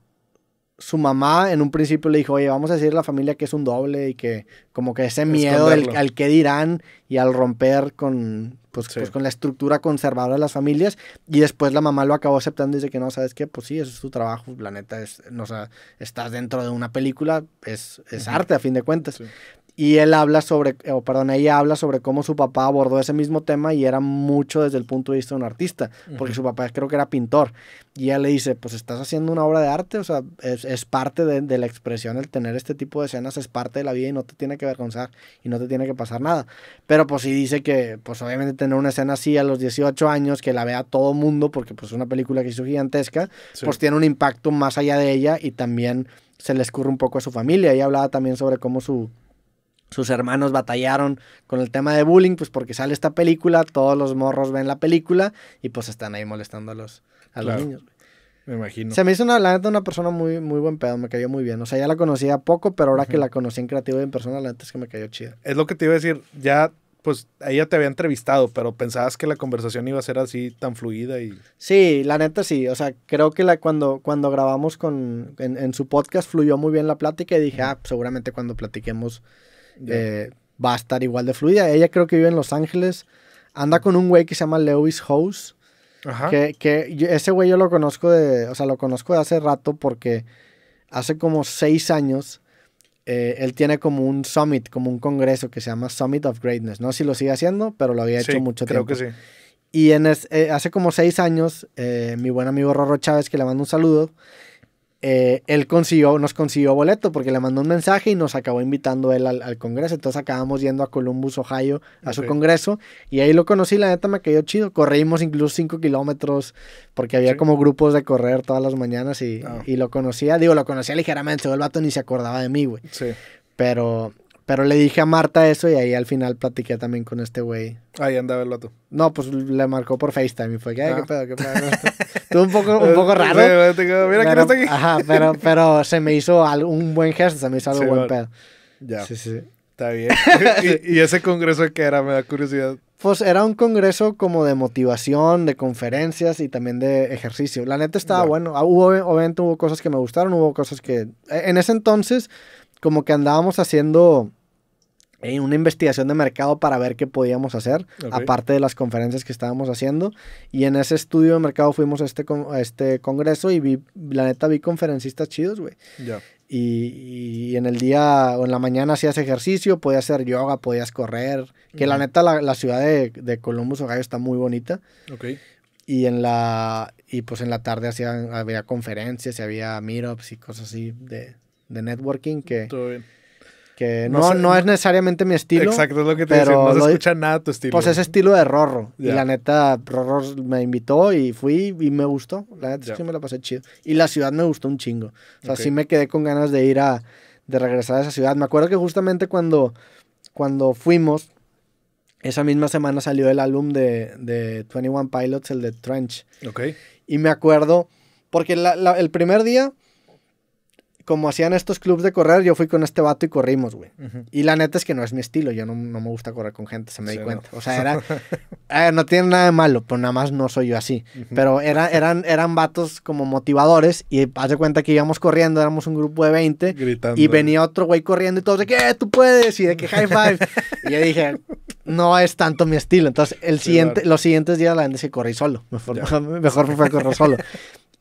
su mamá en un principio le dijo, oye, vamos a decir a la familia que es un doble y que como que ese miedo al que dirán y al romper con, pues, sí, pues, con la estructura conservadora de las familias, y después la mamá lo acabó aceptando y dice que no, ¿sabes qué? Pues sí, eso es tu trabajo, la neta, no, o sea, estás dentro de una película, es arte a fin de cuentas. Sí. Y ella habla sobre cómo su papá abordó ese mismo tema y era mucho desde el punto de vista de un artista, porque su papá creo que era pintor. Y ella le dice, pues estás haciendo una obra de arte, o sea, es parte de la expresión el tener este tipo de escenas, es parte de la vida y no te tiene que avergonzar y no te tiene que pasar nada. Pero pues sí dice que, pues obviamente tener una escena así a los 18 años, que la vea todo mundo, porque pues es una película que hizo gigantesca, sí, pues tiene un impacto más allá de ella y también se le escurre un poco a su familia. Ella hablaba también sobre cómo sus hermanos batallaron con el tema de bullying, pues porque sale esta película, todos los morros ven la película y pues están ahí molestando a los niños. Me imagino. Se me hizo la neta una persona muy, muy buen pedo, me cayó muy bien. O sea, ya la conocía poco, pero ahora que la conocí en creativo y en persona, la neta es que me cayó chida. Es lo que te iba a decir, ya pues ella te había entrevistado, pero pensabas que la conversación iba a ser así tan fluida y... Sí, la neta sí, o sea, creo que cuando grabamos en su podcast fluyó muy bien la plática y dije, seguramente cuando platiquemos... va a estar igual de fluida. Ella creo que vive en Los Ángeles. Anda con un güey que se llama Lewis House. Ajá. Ese güey yo lo conozco de hace rato porque hace como 6 años él tiene como un summit, como un congreso que se llama Summit of Greatness. No sé si lo sigue haciendo, pero lo había hecho mucho tiempo. Creo que sí. Y hace como 6 años, mi buen amigo Rorro Chávez, que le mando un saludo, él nos consiguió boleto porque le mandó un mensaje y nos acabó invitando él al congreso. Entonces acabamos yendo a Columbus, Ohio, a su congreso. Y ahí lo conocí, la neta me cayó chido. Corrimos incluso 5 kilómetros porque había como grupos de correr todas las mañanas y lo conocía. Digo, lo conocía ligeramente, el vato ni se acordaba de mí, güey. Sí. Pero le dije a Marta eso y ahí al final platiqué también con este güey. Ahí andaba el vato. No, pues le marcó por FaceTime y fue que, ¿qué pedo? Estuvo un poco raro. Sí, mira quién está aquí. Ajá, pero se me hizo un buen gesto, se me hizo algo buen pedo. Ya. Sí. Está bien. ¿Y ese congreso qué era? Me da curiosidad. Pues era un congreso como de motivación, de conferencias y también de ejercicio. La neta estaba bueno. Obviamente hubo cosas que me gustaron, hubo cosas que... En ese entonces... como que andábamos haciendo una investigación de mercado para ver qué podíamos hacer, aparte de las conferencias que estábamos haciendo, y en ese estudio de mercado fuimos a este congreso y la neta vi conferencistas chidos, güey. Yeah. Y en el día o en la mañana hacías ejercicio, podías hacer yoga, podías correr, que la neta la ciudad de Columbus, Ohio está muy bonita. Okay. Y pues en la tarde había conferencias y había meetups y cosas así de networking que no es necesariamente mi estilo. Exacto, es lo que te decía, no se escucha nada tu estilo. Pues ese estilo de Rorro. Yeah. Y la neta, Rorro me invitó y fui y me gustó. La neta es que me la pasé chido. Y la ciudad me gustó un chingo. O sea, sí me quedé con ganas de de regresar a esa ciudad. Me acuerdo que justamente cuando fuimos, esa misma semana salió el álbum de 21 Pilots, el de Trench. Ok. Y me acuerdo, porque el primer día... como hacían estos clubs de correr, yo fui con este vato y corrimos, güey. Y la neta es que no es mi estilo. Yo no me gusta correr con gente, se me di cuenta. No. O sea, no tiene nada de malo, pero nada más no soy yo así. Pero eran vatos como motivadores y haz de cuenta que íbamos corriendo, éramos un grupo de 20. Gritando. Y venía otro güey corriendo y todos de que tú puedes y de que high five. Y yo dije, no es tanto mi estilo. Entonces, los siguientes días la gente se corrí solo. Mejor fue correr solo.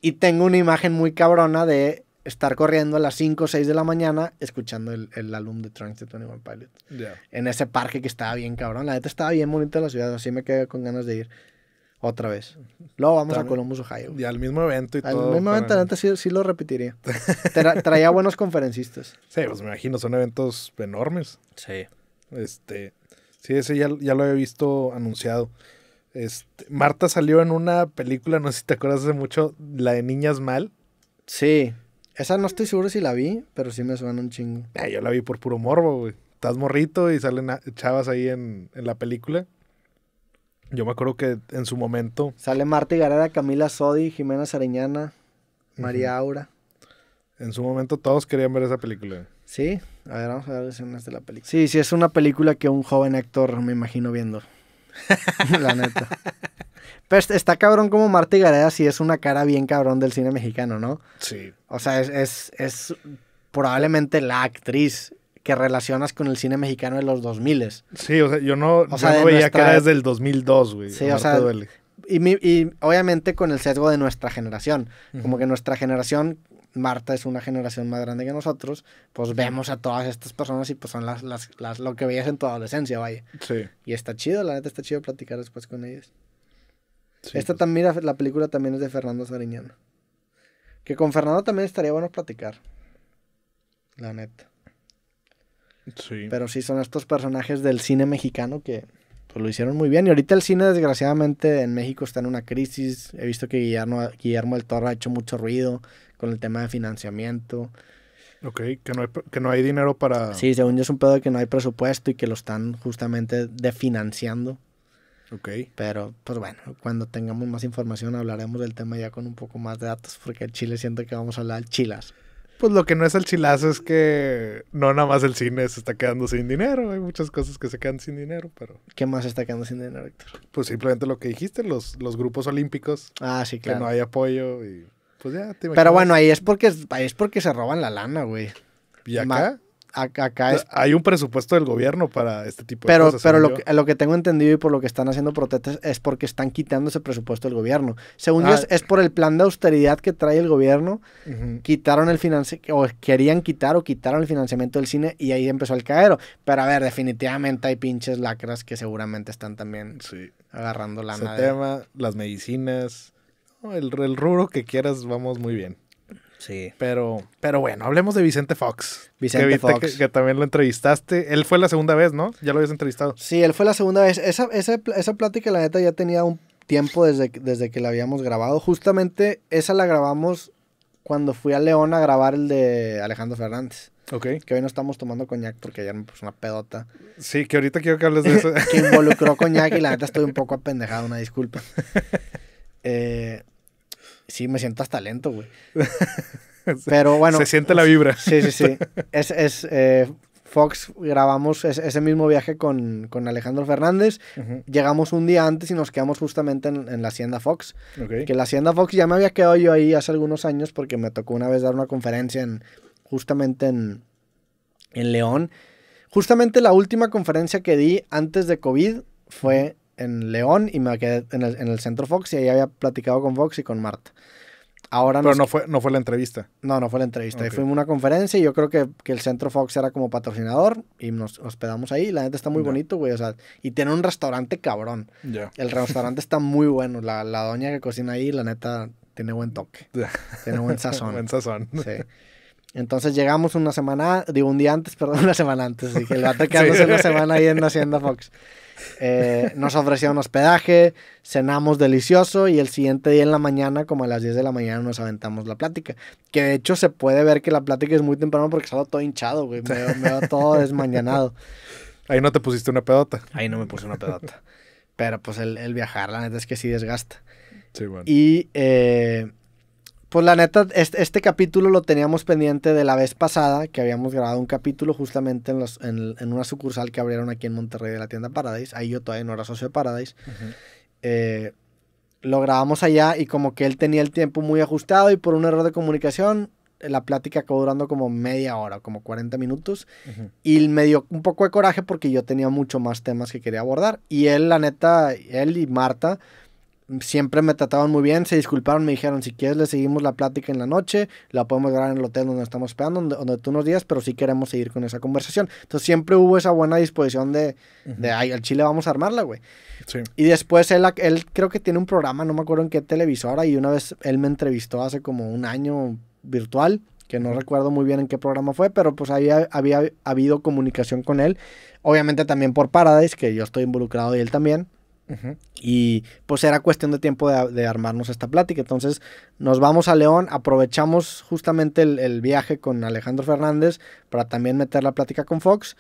Y tengo una imagen muy cabrona de... estar corriendo a las 5 o 6 de la mañana escuchando el álbum de Trunks de 21 Pilots. En ese parque que estaba bien cabrón. La neta estaba bien bonita la ciudad. Así me quedé con ganas de ir. Otra vez. Luego vamos a Columbus, Ohio. Y al mismo evento y todo. Al mismo evento, antes sí lo repetiría. Traía buenos conferencistas. Sí, pues me imagino, son eventos enormes. Sí. Sí, ese ya lo había visto anunciado. Marta salió en una película, no sé si te acuerdas hace mucho, la de Niñas Mal. Sí. Esa no estoy seguro si la vi, pero sí me suena un chingo. Yo la vi por puro morbo, güey. Estás morrito y salen chavas ahí en la película. Yo me acuerdo que en su momento... Sale Martha Higareda, Camila Sodi, Jimena Sariñana, María Aura. En su momento todos querían ver esa película. Sí, a ver, vamos a ver escenas de la película. Sí, sí, es una película que un joven actor me imagino viendo. La neta. Pero está cabrón como Martha Higareda, sí es una cara bien cabrón del cine mexicano, ¿no? Sí. O sea, es probablemente la actriz que relacionas con el cine mexicano de los 2000. Sí, o sea, yo no veía que era desde el 2002, güey. Sí, o sea, duele. Y obviamente con el sesgo de nuestra generación. Como que nuestra generación, Marta es una generación más grande que nosotros, pues vemos a todas estas personas y pues son lo que veías en tu adolescencia, vaya. Sí. Y está chido, la neta está chido platicar después con ellas. Sí, también, la película también es de Fernando Sariñana. Que con Fernando también estaría bueno platicar. La neta. Sí. Pero sí, son estos personajes del cine mexicano que pues, lo hicieron muy bien. Y ahorita el cine, desgraciadamente, en México está en una crisis. He visto que Guillermo del Toro ha hecho mucho ruido con el tema de financiamiento. Ok, que no hay dinero para... Sí, según yo es un pedo de que no hay presupuesto y que lo están justamente desfinanciando. Ok. Pero, pues bueno, cuando tengamos más información hablaremos del tema ya con un poco más de datos, porque en Chile siento que vamos a hablar chilas. Pues lo que no es el chilazo es que no nada más el cine se está quedando sin dinero. Hay muchas cosas que se quedan sin dinero, pero... ¿Qué más se está quedando sin dinero, Héctor? Pues simplemente lo que dijiste, los grupos olímpicos. Ah, sí, claro. Que no hay apoyo y pues ya te imaginas. Pero bueno, ahí es porque se roban la lana, güey. ¿Y acá? Acá es... Hay un presupuesto del gobierno para este tipo de cosas. Pero lo que tengo entendido y por lo que están haciendo protestas es porque están quitando ese presupuesto del gobierno. Según yo, es por el plan de austeridad que trae el gobierno. Quitaron el financiamiento, o querían quitar o quitaron el financiamiento del cine y ahí empezó el cagadero. Pero a ver, definitivamente hay pinches lacras que seguramente están también agarrando lana. Ese tema, las medicinas, el rubro que quieras, vamos muy bien. Sí. Pero bueno, hablemos de Vicente Fox. Que también lo entrevistaste. Él fue la segunda vez, ¿no? Ya lo habías entrevistado. Sí, él fue la segunda vez. Esa plática, la neta, ya tenía un tiempo desde que la habíamos grabado. Justamente esa la grabamos cuando fui a León a grabar el de Alejandro Fernández. Ok. Que hoy no estamos tomando coñac porque ayer me puse una pedota. Sí, que ahorita quiero que hables de eso. Que involucró coñac y la neta estoy un poco apendejado, una disculpa. Sí, me siento hasta lento, güey. Pero bueno... Se siente la vibra. Sí, sí, sí. Fox, grabamos ese mismo viaje con Alejandro Fernández. Llegamos un día antes y nos quedamos justamente en la Hacienda Fox. Okay. Que la Hacienda Fox ya me había quedado yo ahí hace algunos años porque me tocó una vez dar una conferencia justamente en León. Justamente la última conferencia que di antes de COVID fue... en León y me quedé en el Centro Fox y ahí había platicado con Fox y con Marta. Ahora pero no fue la entrevista. No fue la entrevista. Okay. Ahí fuimos a una conferencia y yo creo que el Centro Fox era como patrocinador y nos hospedamos ahí. La neta está muy bonito, güey. O sea, y tiene un restaurante cabrón. El restaurante está muy bueno. La doña que cocina ahí, la neta, tiene buen toque. Tiene buen sazón. Buen sazón. Sí. Entonces llegamos una semana antes. Así que el vato quedándose una semana ahí en la Hacienda Fox. Nos ofrecía un hospedaje, cenamos delicioso y el siguiente día en la mañana, como a las 10 de la mañana, nos aventamos la plática. Que de hecho se puede ver que la plática es muy temprano porque salgo todo hinchado, güey. Me veo todo desmañanado. Ahí no te pusiste una pedota. Ahí no me puse una pedota. Pero pues el viajar, la neta es que sí desgasta. Sí, bueno. Y... pues la neta, este capítulo lo teníamos pendiente de la vez pasada, que habíamos grabado un capítulo justamente en una sucursal que abrieron aquí en Monterrey de la tienda Paradise. Ahí yo todavía no era socio de Paradise. Lo grabamos allá y como que él tenía el tiempo muy ajustado y por un error de comunicación, la plática acabó durando como media hora, como 40 minutos. Y me dio un poco de coraje porque yo tenía mucho más temas que quería abordar. Y él y Marta... siempre me trataban muy bien, se disculparon, me dijeron, si quieres le seguimos la plática en la noche, la podemos grabar en el hotel donde estamos esperando, donde tú nos digas, pero sí queremos seguir con esa conversación. Entonces siempre hubo esa buena disposición de, ay, al chile vamos a armarla, güey. Sí. Y después él creo que tiene un programa, no me acuerdo en qué televisora, y una vez él me entrevistó hace como un año virtual, que no recuerdo muy bien en qué programa fue, pero pues había habido comunicación con él, obviamente también por Paradise, que yo estoy involucrado y él también. Y pues era cuestión de tiempo de armarnos esta plática. Entonces nos vamos a León, aprovechamos justamente el viaje con Alejandro Fernández para también meter la plática con Fox.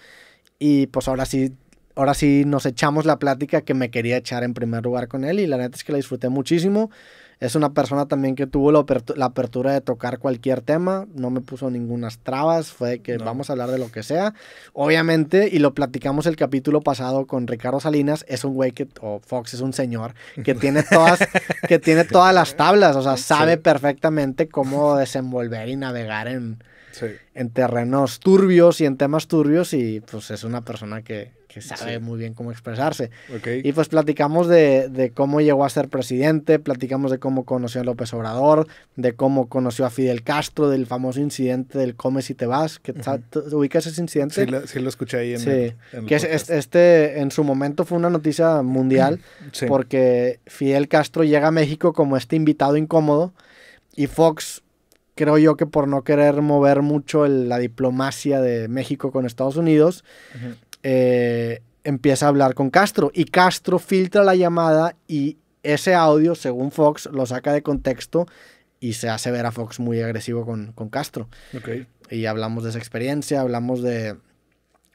Y pues ahora sí nos echamos la plática que me quería echar en primer lugar con él, y la neta es que la disfruté muchísimo. Es una persona también que tuvo la apertura de tocar cualquier tema, no me puso ninguna trabas, fue que vamos a hablar de lo que sea. Obviamente, y lo platicamos el capítulo pasado con Ricardo Salinas, es un güey que, o Fox es un señor, que tiene todas, que tiene todas las tablas, o sea, sabe perfectamente cómo desenvolver y navegar en terrenos turbios y en temas turbios, y pues es una persona que sabe muy bien cómo expresarse. Y pues platicamos de cómo llegó a ser presidente, platicamos de cómo conoció a López Obrador, de cómo conoció a Fidel Castro, del famoso incidente del come si te vas, que ubicas ese incidente. Sí, lo escuché ahí en el que este en su momento fue una noticia mundial, porque Fidel Castro llega a México como este invitado incómodo, y Fox, creo yo que por no querer mover mucho la diplomacia de México con Estados Unidos, empieza a hablar con Castro. Y Castro filtra la llamada y ese audio, según Fox, lo saca de contexto y se hace ver a Fox muy agresivo con Castro. Y hablamos de esa experiencia, hablamos de...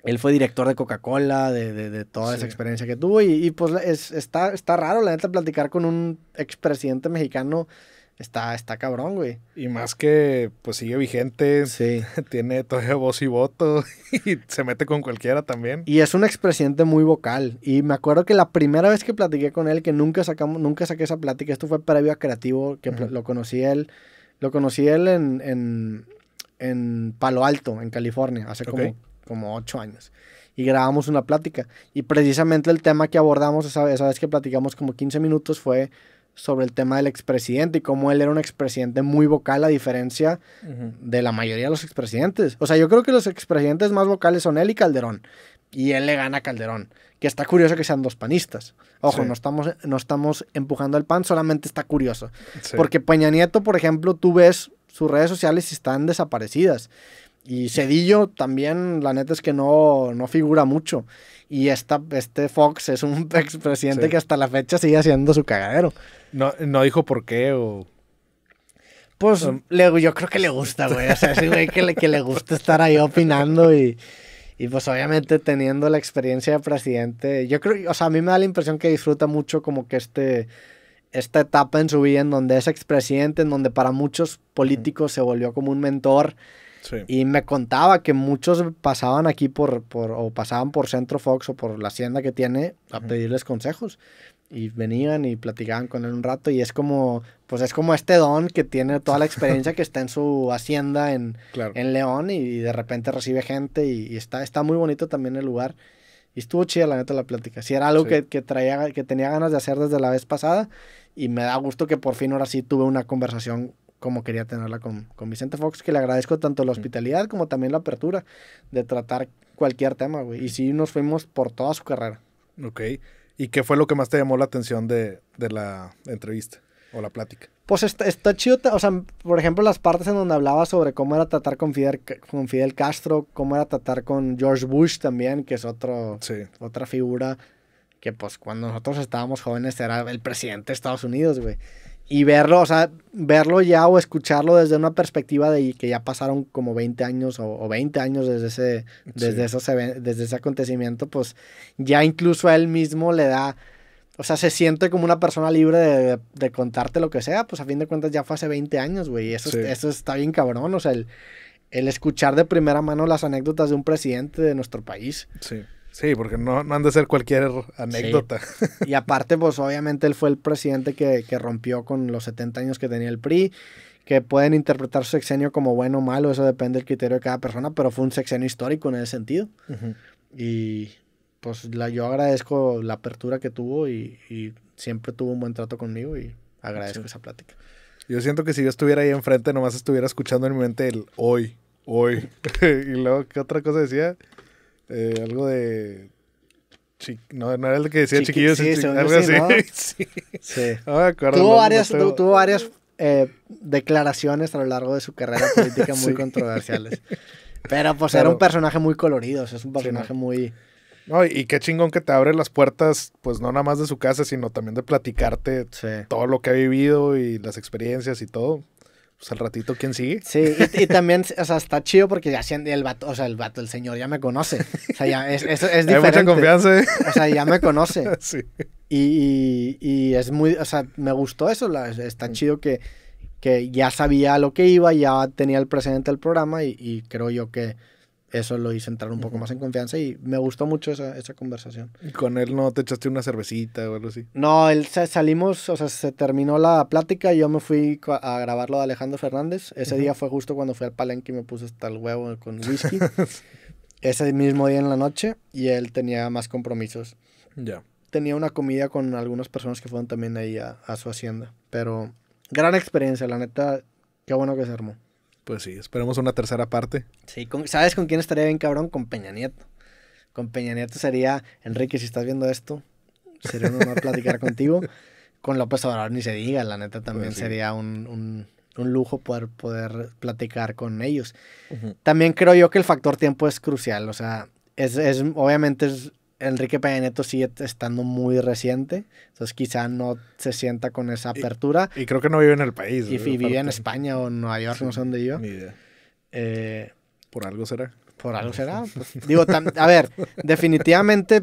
Él fue director de Coca-Cola, de toda esa experiencia que tuvo. Y pues está raro, la neta, platicar con un expresidente mexicano... Está cabrón, güey. Y más que, pues, sigue vigente. Sí. Tiene todavía voz y voto. Y se mete con cualquiera también. Y es un expresidente muy vocal. Y me acuerdo que la primera vez que platiqué con él, que nunca saqué esa plática, esto fue previo a Creativo, que lo conocí él. Lo conocí él en Palo Alto, en California, hace como 8 años. Y grabamos una plática. Y precisamente el tema que abordamos esa vez que platicamos como 15 minutos fue... sobre el tema del expresidente y cómo él era un expresidente muy vocal, a diferencia de la mayoría de los expresidentes. O sea, yo creo que los expresidentes más vocales son él y Calderón. Y él le gana a Calderón. Que está curioso que sean dos panistas. Ojo, no estamos empujando al PAN, solamente está curioso. Porque Peña Nieto, por ejemplo, tú ves sus redes sociales y están desaparecidas. Y Cedillo también, la neta es que no figura mucho. Y este Fox es un expresidente que hasta la fecha sigue haciendo su cagadero. No dijo por qué o... Pues yo creo que le gusta, güey. O sea, es un güey que le gusta estar ahí opinando y pues obviamente teniendo la experiencia de presidente. Yo creo, o sea, a mí me da la impresión que disfruta mucho como que esta etapa en su vida en donde es expresidente, en donde para muchos políticos se volvió como un mentor. Y me contaba que muchos pasaban aquí pasaban por Centro Fox o por la hacienda que tiene a pedirles consejos. Y venían y platicaban con él un rato. Y es como, pues es como este don que tiene toda la experiencia que está en su hacienda en León. Y de repente recibe gente y está muy bonito también el lugar. Y estuvo chida la neta la plática. Sí, era algo que tenía ganas de hacer desde la vez pasada. Y me da gusto que por fin ahora sí tuve una conversación como quería tenerla con Vicente Fox, que le agradezco tanto la hospitalidad como también la apertura de tratar cualquier tema, güey. Y sí nos fuimos por toda su carrera. Ok. ¿Y qué fue lo que más te llamó la atención de la entrevista o la plática? Pues está chido, o sea, por ejemplo, las partes en donde hablaba sobre cómo era tratar con Fidel Castro, cómo era tratar con George Bush también, que es otra figura que pues cuando nosotros estábamos jóvenes era el presidente de Estados Unidos, güey. Y verlo, o sea, verlo ya o escucharlo desde una perspectiva de que ya pasaron como 20 años o 20 años desde ese acontecimiento, pues ya incluso a él mismo le da, o sea, se siente como una persona libre de contarte lo que sea, pues a fin de cuentas ya fue hace 20 años, güey, y eso está bien cabrón, o sea, el escuchar de primera mano las anécdotas de un presidente de nuestro país. Sí, porque no han de ser cualquier anécdota. Sí. Y aparte, pues obviamente él fue el presidente que rompió con los 70 años que tenía el PRI, que pueden interpretar su sexenio como bueno o malo, eso depende del criterio de cada persona, pero fue un sexenio histórico en ese sentido. Y pues yo agradezco la apertura que tuvo y siempre tuvo un buen trato conmigo y agradezco esa plática. Yo siento que si yo estuviera ahí enfrente, nomás estuviera escuchando en mi mente el hoy. Y luego, ¿qué otra cosa decía? Algo de... No era el que decía chiquillos, sí, algo así. ¿No? Sí. No me acuerdo. Tuvo varias declaraciones a lo largo de su carrera política muy controversiales. Pero pues era un personaje muy colorido, o sea, es un personaje muy... No, y qué chingón que te abre las puertas, pues no nada más de su casa, sino también de platicarte todo lo que ha vivido y las experiencias y todo. Pues al ratito, ¿quién sigue? Sí, y también, o sea, está chido porque ya el señor ya me conoce. O sea, ya es diferente. Hay mucha confianza, ¿eh? O sea, ya me conoce. Sí. Y es muy, o sea, me gustó eso. Está chido que ya sabía a lo que iba, ya tenía el precedente del programa y creo yo que eso lo hizo entrar un poco más en confianza y me gustó mucho esa conversación. ¿Y con él no te echaste una cervecita o algo así? No, salimos, o sea, se terminó la plática y yo me fui a grabar lo de Alejandro Fernández. Ese día fue justo cuando fui al Palenque y me puse hasta el huevo con whisky. Ese mismo día en la noche y él tenía más compromisos. Ya. Tenía una comida con algunas personas que fueron también ahí a su hacienda. Pero gran experiencia, la neta, qué bueno que se armó. Pues sí, esperemos una tercera parte. Sí, ¿sabes con quién estaría bien cabrón? Con Peña Nieto. Con Peña Nieto sería, Enrique, si estás viendo esto, sería un honor platicar contigo. Con López Obrador ni se diga, la neta también sería un lujo poder platicar con ellos. También creo yo que el factor tiempo es crucial, o sea, obviamente Enrique Peña Nieto sigue estando muy reciente, entonces quizá no se sienta con esa apertura. Y creo que no vive en el país. Y vive en España o en Nueva York, no sé dónde yo. Ni idea. ¿Por algo será? Por algo será. Pues, digo, a ver, definitivamente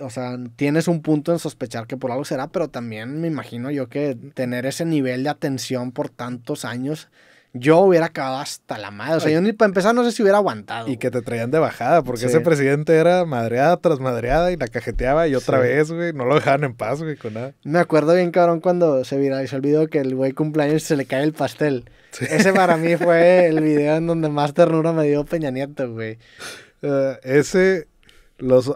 o sea, tienes un punto en sospechar que por algo será, pero también me imagino yo que tener ese nivel de atención por tantos años... Yo hubiera acabado hasta la madre. O sea, yo ni para empezar no sé si hubiera aguantado. Y que te traían de bajada, porque ese presidente era madreada tras madreada y la cajeteaba y otra vez, güey. No lo dejaban en paz, güey, con nada. Me acuerdo bien, cabrón, cuando se viralizó el video que el güey cumpleaños se le cae el pastel. Sí. Ese para mí fue el video en donde más ternura me dio Peña Nieto, güey.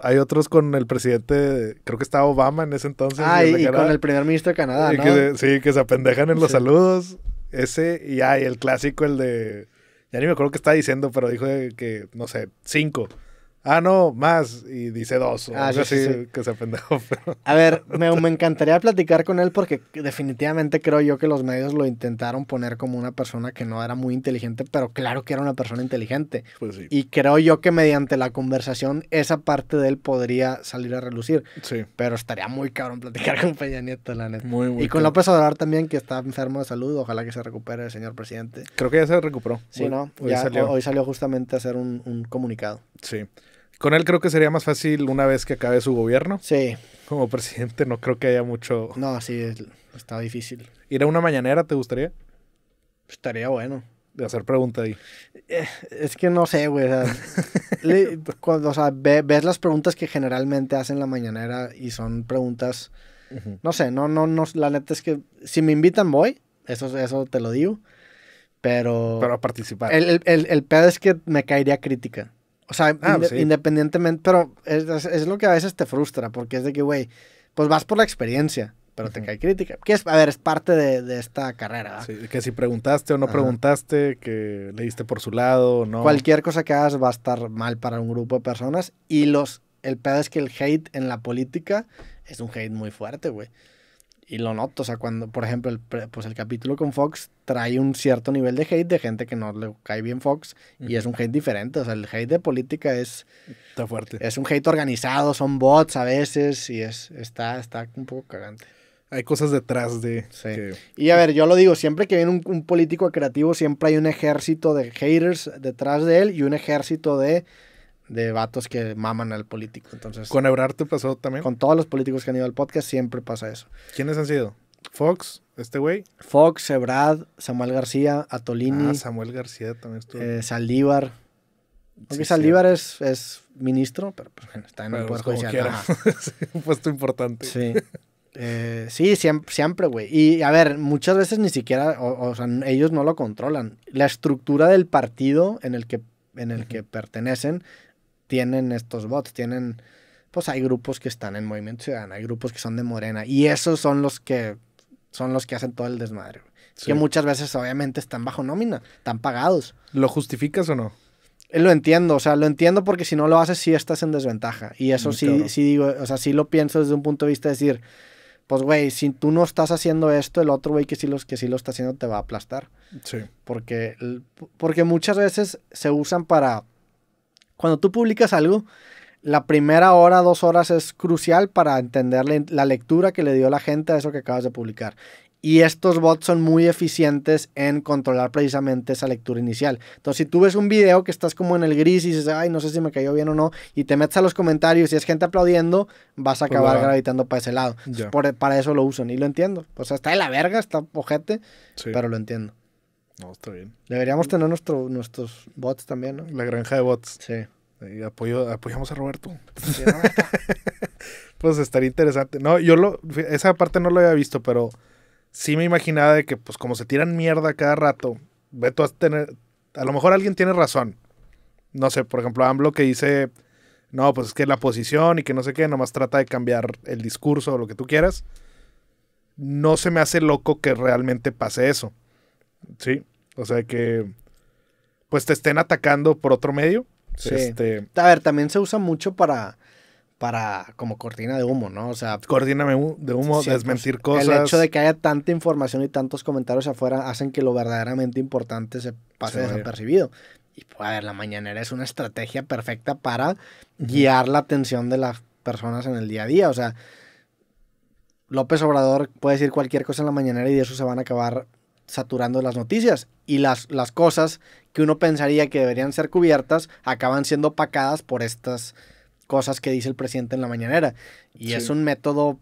Hay otros con el presidente, creo que estaba Obama en ese entonces. Ah, y con el primer ministro de Canadá, ¿no? Que se apendejan en los saludos. Ese, y el clásico, el de... Ya ni me acuerdo qué estaba diciendo, pero dijo que, no sé, 5. Ah, no, más. Y dice 2. O algo así, que se apendejó. Pero... A ver, me encantaría platicar con él porque definitivamente creo yo que los medios lo intentaron poner como una persona que no era muy inteligente, pero claro que era una persona inteligente. Pues sí. Y creo yo que mediante la conversación esa parte de él podría salir a relucir. Sí. Pero estaría muy cabrón platicar con Peña Nieto, la neta. Muy, muy y con cabrón. López Obrador también, que está enfermo de salud. Ojalá que se recupere el señor presidente. Creo que ya se recuperó. Sí, ¿no? Hoy salió justamente a hacer un comunicado. Sí. Con él creo que sería más fácil una vez que acabe su gobierno. Sí. Como presidente no creo que haya mucho... No, sí, está difícil. ¿Ir a una mañanera te gustaría? Estaría bueno. De hacer pregunta ahí. Es que no sé, güey. O sea, ves las preguntas que generalmente hacen la mañanera y son preguntas... No sé, no, la neta es que si me invitan voy, eso te lo digo, pero... Pero a participar. El pedo es que me caería crítica. O sea, independientemente, pero es lo que a veces te frustra, porque es de que, güey, pues vas por la experiencia, pero te cae crítica. Que es, a ver, es parte de esta carrera, ¿verdad? Sí, que si preguntaste o no preguntaste, que le diste por su lado o no. Cualquier cosa que hagas va a estar mal para un grupo de personas. Y el pedo es que el hate en la política es un hate muy fuerte, güey. Y lo noto, o sea, cuando, por ejemplo, el capítulo con Fox trae un cierto nivel de hate de gente que no le cae bien Fox, y es un hate diferente, o sea, el hate de política está fuerte. Es un hate organizado, son bots a veces, y está un poco cagante. Hay cosas detrás de... Sí. Y a ver, yo lo digo, siempre que viene un político creativo, siempre hay un ejército de haters detrás de él, y un ejército de vatos que maman al político. Entonces, ¿con Ebrard te pasó también? Con todos los políticos que han ido al podcast siempre pasa eso. ¿Quiénes han sido? ¿Fox? ¿Este güey? Fox, Ebrard, Samuel García, Atolini. Ah, Samuel García también estuvo. Saldívar. Aunque sí, Saldívar es ministro, pero pues, bueno, está en el poder judicial. Un puesto importante. Sí. Sí, siempre, güey. Y a ver, muchas veces ni siquiera, o sea, ellos no lo controlan. La estructura del partido en el que pertenecen tienen estos bots, tienen... Pues hay grupos que están en Movimiento Ciudadano, hay grupos que son de Morena, y esos son los que hacen todo el desmadre. Sí. Que muchas veces obviamente están bajo nómina, están pagados. ¿Lo justificas o no? Lo entiendo, o sea, lo entiendo porque si no lo haces sí estás en desventaja. Y eso sí, claro. Sí digo, o sea, sí lo pienso desde un punto de vista de decir, pues güey, si tú no estás haciendo esto, el otro güey que sí lo está haciendo te va a aplastar. Sí. Porque muchas veces se usan para... Cuando tú publicas algo... La primera hora, 2 horas es crucial para entender la lectura que le dio la gente a eso que acabas de publicar. Y estos bots son muy eficientes en controlar precisamente esa lectura inicial. Entonces, si tú ves un video que estás como en el gris y dices, ay, no sé si me cayó bien o no, y te metes a los comentarios y es gente aplaudiendo, vas a acabar gravitando para ese lado. Entonces, para eso lo usan. Y lo entiendo. O sea, está de la verga, está ojete, sí, pero lo entiendo. No, está bien. Deberíamos tener nuestros bots también, ¿no? La granja de bots. Sí. Apoyamos a Roberto. Sí, Roberto. Pues estaría interesante. No, esa parte no lo había visto, pero sí me imaginaba de que, pues, como se tiran mierda cada rato, ve tú a tener. A lo mejor alguien tiene razón. No sé, por ejemplo, AMLO que dice, no, pues es que la posición y que no sé qué, nomás trata de cambiar el discurso o lo que tú quieras. No se me hace loco que realmente pase eso. Sí. O sea que, pues te estén atacando por otro medio. Sí. A ver, también se usa mucho para como cortina de humo, ¿no? O sea, cortina de humo, sí, desmentir cosas. El hecho de que haya tanta información y tantos comentarios afuera hacen que lo verdaderamente importante se pase desapercibido. Y pues, a ver, la mañanera es una estrategia perfecta para guiar la atención de las personas en el día a día. O sea, López Obrador puede decir cualquier cosa en la mañanera y de eso se van a acabar saturando las noticias, y las cosas que uno pensaría que deberían ser cubiertas acaban siendo opacadas por estas cosas que dice el presidente en la mañanera. Y sí, es un método,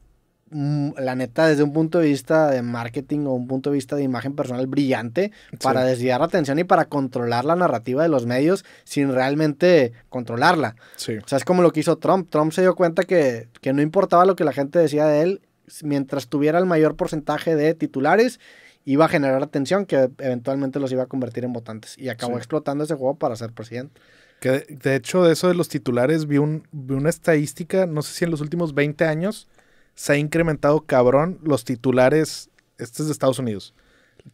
la neta, desde un punto de vista de marketing o un punto de vista de imagen personal brillante para desviar la atención y para controlar la narrativa de los medios sin realmente controlarla. Sí. O sea, es como lo que hizo Trump. Trump se dio cuenta que no importaba lo que la gente decía de él, mientras tuviera el mayor porcentaje de titulares iba a generar atención que eventualmente los iba a convertir en votantes. Y acabó explotando ese juego para ser presidente. Que de hecho, de eso de los titulares, vi una estadística, no sé si en los últimos 20 años se ha incrementado cabrón los titulares, este es de Estados Unidos,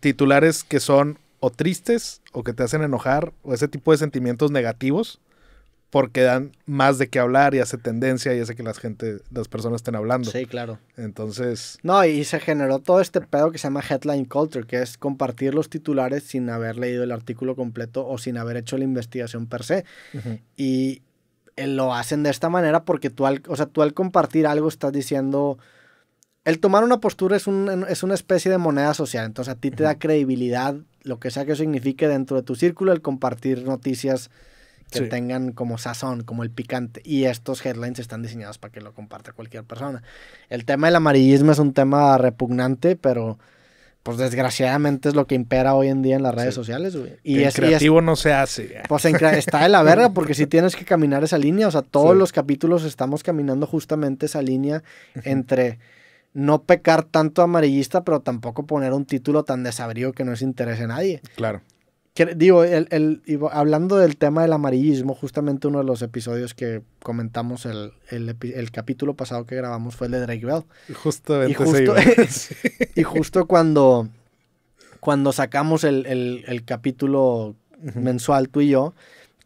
titulares que son o tristes o que te hacen enojar o ese tipo de sentimientos negativos porque dan más de qué hablar y hace tendencia y hace que las personas estén hablando. Sí, claro. Entonces... No, y se generó todo este pedo que se llama headline culture, que es compartir los titulares sin haber leído el artículo completo o sin haber hecho la investigación per se. Y lo hacen de esta manera porque tú al compartir algo estás diciendo... El tomar una postura es una especie de moneda social, entonces a ti te da credibilidad, lo que sea que signifique dentro de tu círculo, el compartir noticias... que tengan como sazón, como el picante. Y estos headlines están diseñados para que lo comparta cualquier persona. El tema del amarillismo es un tema repugnante, pero pues desgraciadamente es lo que impera hoy en día en las redes sociales, güey. Y el creativo no se hace. Pues está de la verga, porque sí tienes que caminar esa línea. O sea, todos los capítulos estamos caminando justamente esa línea entre... no pecar tanto amarillista, pero tampoco poner un título tan desabrido que no les interese a nadie. Claro. Digo, hablando del tema del amarillismo, justamente uno de los episodios que comentamos el capítulo pasado que grabamos fue el de Drake Bell. Y justo cuando sacamos el capítulo mensual tú y yo,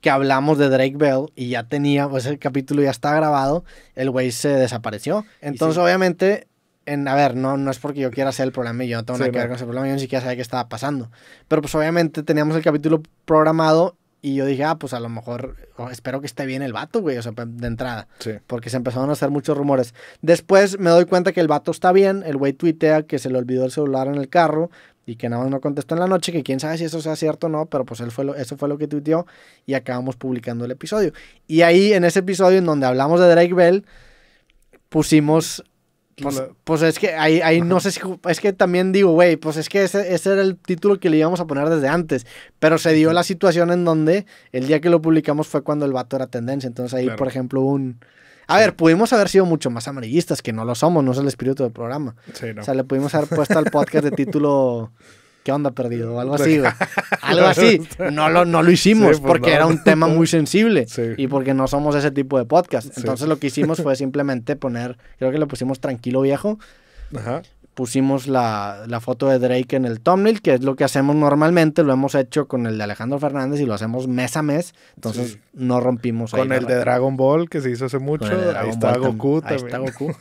que hablamos de Drake Bell y ya tenía, pues el capítulo ya está grabado, el güey se desapareció. Entonces obviamente... a ver, no es porque yo quiera ser el problema y yo no tengo nada que ver con ese problema, yo ni siquiera sabía qué estaba pasando. Pero pues obviamente teníamos el capítulo programado y yo dije, pues a lo mejor, espero que esté bien el vato, güey, o sea, de entrada. Sí. Porque se empezaron a hacer muchos rumores. Después me doy cuenta que el vato está bien, el güey tuitea que se le olvidó el celular en el carro y que nada más no contestó en la noche, que quién sabe si eso sea cierto o no, pero pues eso fue lo que tuiteó y acabamos publicando el episodio. Y ahí, en ese episodio en donde hablamos de Drake Bell, pusimos... Pues es que ahí no sé si... Es que también digo, güey, pues es que ese era el título que le íbamos a poner desde antes. Pero se dio la situación en donde el día que lo publicamos fue cuando el vato era tendencia. Entonces ahí, por ejemplo, A ver, pudimos haber sido mucho más amarillistas, que no lo somos, no es el espíritu del programa. Sí, no. O sea, le pudimos haber puesto al podcast de título... ¿qué onda, perdido? O algo así, güey. Algo así. No lo hicimos, sí, pues porque no. Era un tema muy sensible, sí, y porque no somos ese tipo de podcast. Entonces, sí, lo que hicimos fue simplemente poner, creo que le pusimos Tranquilo Viejo. Ajá. Pusimos la foto de Drake en el thumbnail, que es lo que hacemos normalmente, lo hemos hecho con el de Alejandro Fernández y lo hacemos mes a mes, entonces sí, no rompimos ahí. Con el de Dragon Ball, que se hizo hace mucho, ahí está Goku también. Ahí está Goku.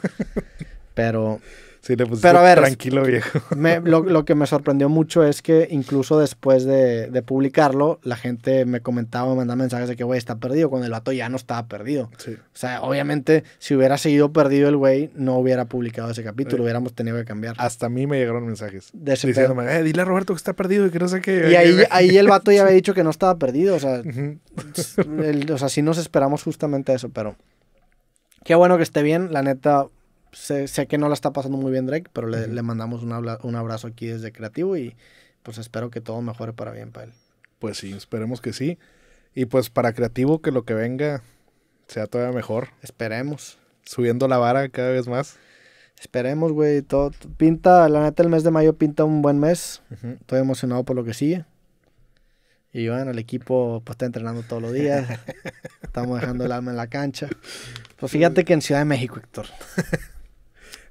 Pero, sí, le pusiste, pero a ver, Tranquilo Viejo. Lo que me sorprendió mucho es que incluso después de publicarlo, la gente me comentaba, me mandaba mensajes de que, güey, está perdido, cuando el vato ya no estaba perdido. Sí. O sea, obviamente, si hubiera seguido perdido el güey, no hubiera publicado ese capítulo, sí, hubiéramos tenido que cambiar. Hasta a mí me llegaron mensajes diciéndome, dile a Roberto que está perdido y que no sé qué. Y ahí el vato ya había dicho que no estaba perdido, o sea, sí nos esperamos justamente eso, pero qué bueno que esté bien, la neta. Sé que no la está pasando muy bien Drake, pero le mandamos un abrazo aquí desde Creativo y pues espero que todo mejore para bien para él. Pues sí, esperemos que sí. Y pues para Creativo, que lo que venga sea todavía mejor. Esperemos. Subiendo la vara cada vez más. Esperemos, güey. Todo pinta, la neta, el mes de mayo pinta un buen mes. Uh-huh. Estoy emocionado por lo que sigue. Y bueno, el equipo pues está entrenando todos los días. Estamos dejando el alma en la cancha. Pues fíjate que en Ciudad de México, Héctor.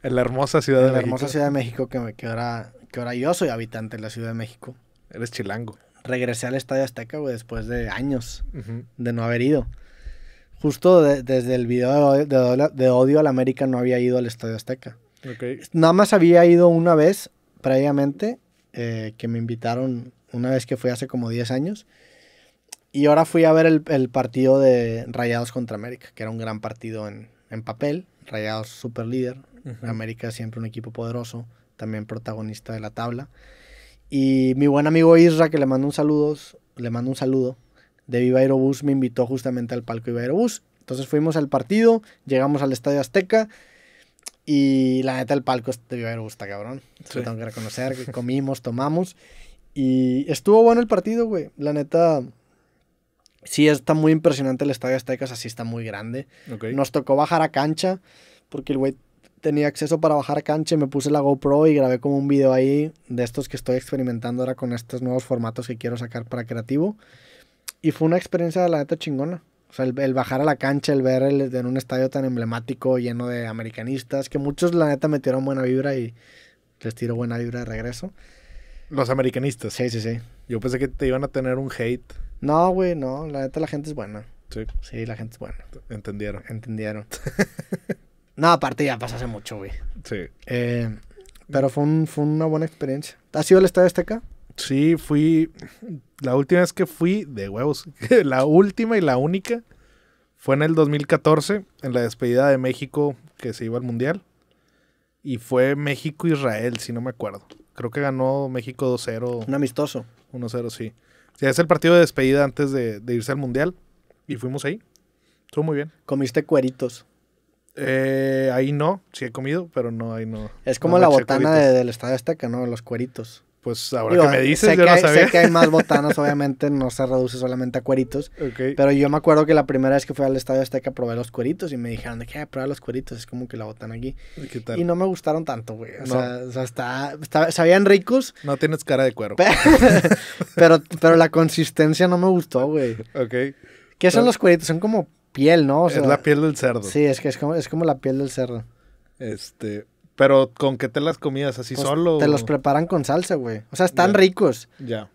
En la hermosa Ciudad de México. En la hermosa Ciudad de México, que ahora yo soy habitante de la Ciudad de México. Eres chilango. Regresé al Estadio Azteca, güey, después de años de no haber ido. Justo desde el video de Odio al América no había ido al Estadio Azteca. Okay. Nada más había ido una vez, previamente, que me invitaron una vez que fui hace como 10 años. Y ahora fui a ver el partido de Rayados contra América, que era un gran partido en papel. Rayados super líder. América siempre un equipo poderoso, también protagonista de la tabla. Y mi buen amigo Isra, que le mando un saludo, de Viva Aerobús, me invitó justamente al palco Viva Aerobús. Entonces fuimos al partido, llegamos al Estadio Azteca y la neta el palco de Viva Aerobús está cabrón. Sí. Lo tengo que reconocer, que comimos, tomamos y estuvo bueno el partido, güey. La neta... Sí, está muy impresionante el Estadio Azteca, así está muy grande. Okay. Nos tocó bajar a cancha porque el güey tenía acceso para bajar a cancha y me puse la GoPro y grabé como un video ahí de estos que estoy experimentando ahora con estos nuevos formatos que quiero sacar para Creativo. Y fue una experiencia de la neta chingona. O sea, el bajar a la cancha, el ver en un estadio tan emblemático, lleno de americanistas, que muchos la neta me tiraron buena vibra y les tiro buena vibra de regreso. Los americanistas. Sí, sí, sí. Yo pensé que te iban a tener un hate. No, güey, no. La neta, la gente es buena. Sí. Sí, la gente es buena. Entendieron. No, aparte ya pasa hace mucho, güey. Sí. Pero fue una buena experiencia. ¿Has ido al Estadio Azteca? Sí, fui... La última vez que fui, de huevos, la última y la única, fue en el 2014, en la despedida de México que se iba al Mundial. Y fue México-Israel, si no me acuerdo. Creo que ganó México 2-0. Un amistoso. 1-0, sí. Sí, es el partido de despedida antes de irse al Mundial. Y fuimos ahí. Estuvo muy bien. ¿Comiste cueritos? Ahí no. Sí he comido, pero no, ahí no. Es como no la botana del Estadio Azteca, ¿no? Los cueritos. Pues ahora que me dices, yo no sabía. Sé que hay más botanas, obviamente. No se reduce solamente a cueritos. Okay. Pero yo me acuerdo que la primera vez que fui al Estadio Azteca probé los cueritos. Y me dijeron, ¿de qué probar los cueritos? Es como que la botana aquí. ¿Y qué tal? Y no me gustaron tanto, güey. No. O sea sabían ricos. No tienes cara de cuero. Pero la consistencia no me gustó, güey. Ok. ¿Qué son los cueritos? Son como piel, ¿no? O sea, es la piel del cerdo. Sí, es que es como la piel del cerdo. Pero ¿con qué te las comías? ¿Así pues solo? Te los preparan con salsa, güey. O sea, están ricos. Ya. Yeah.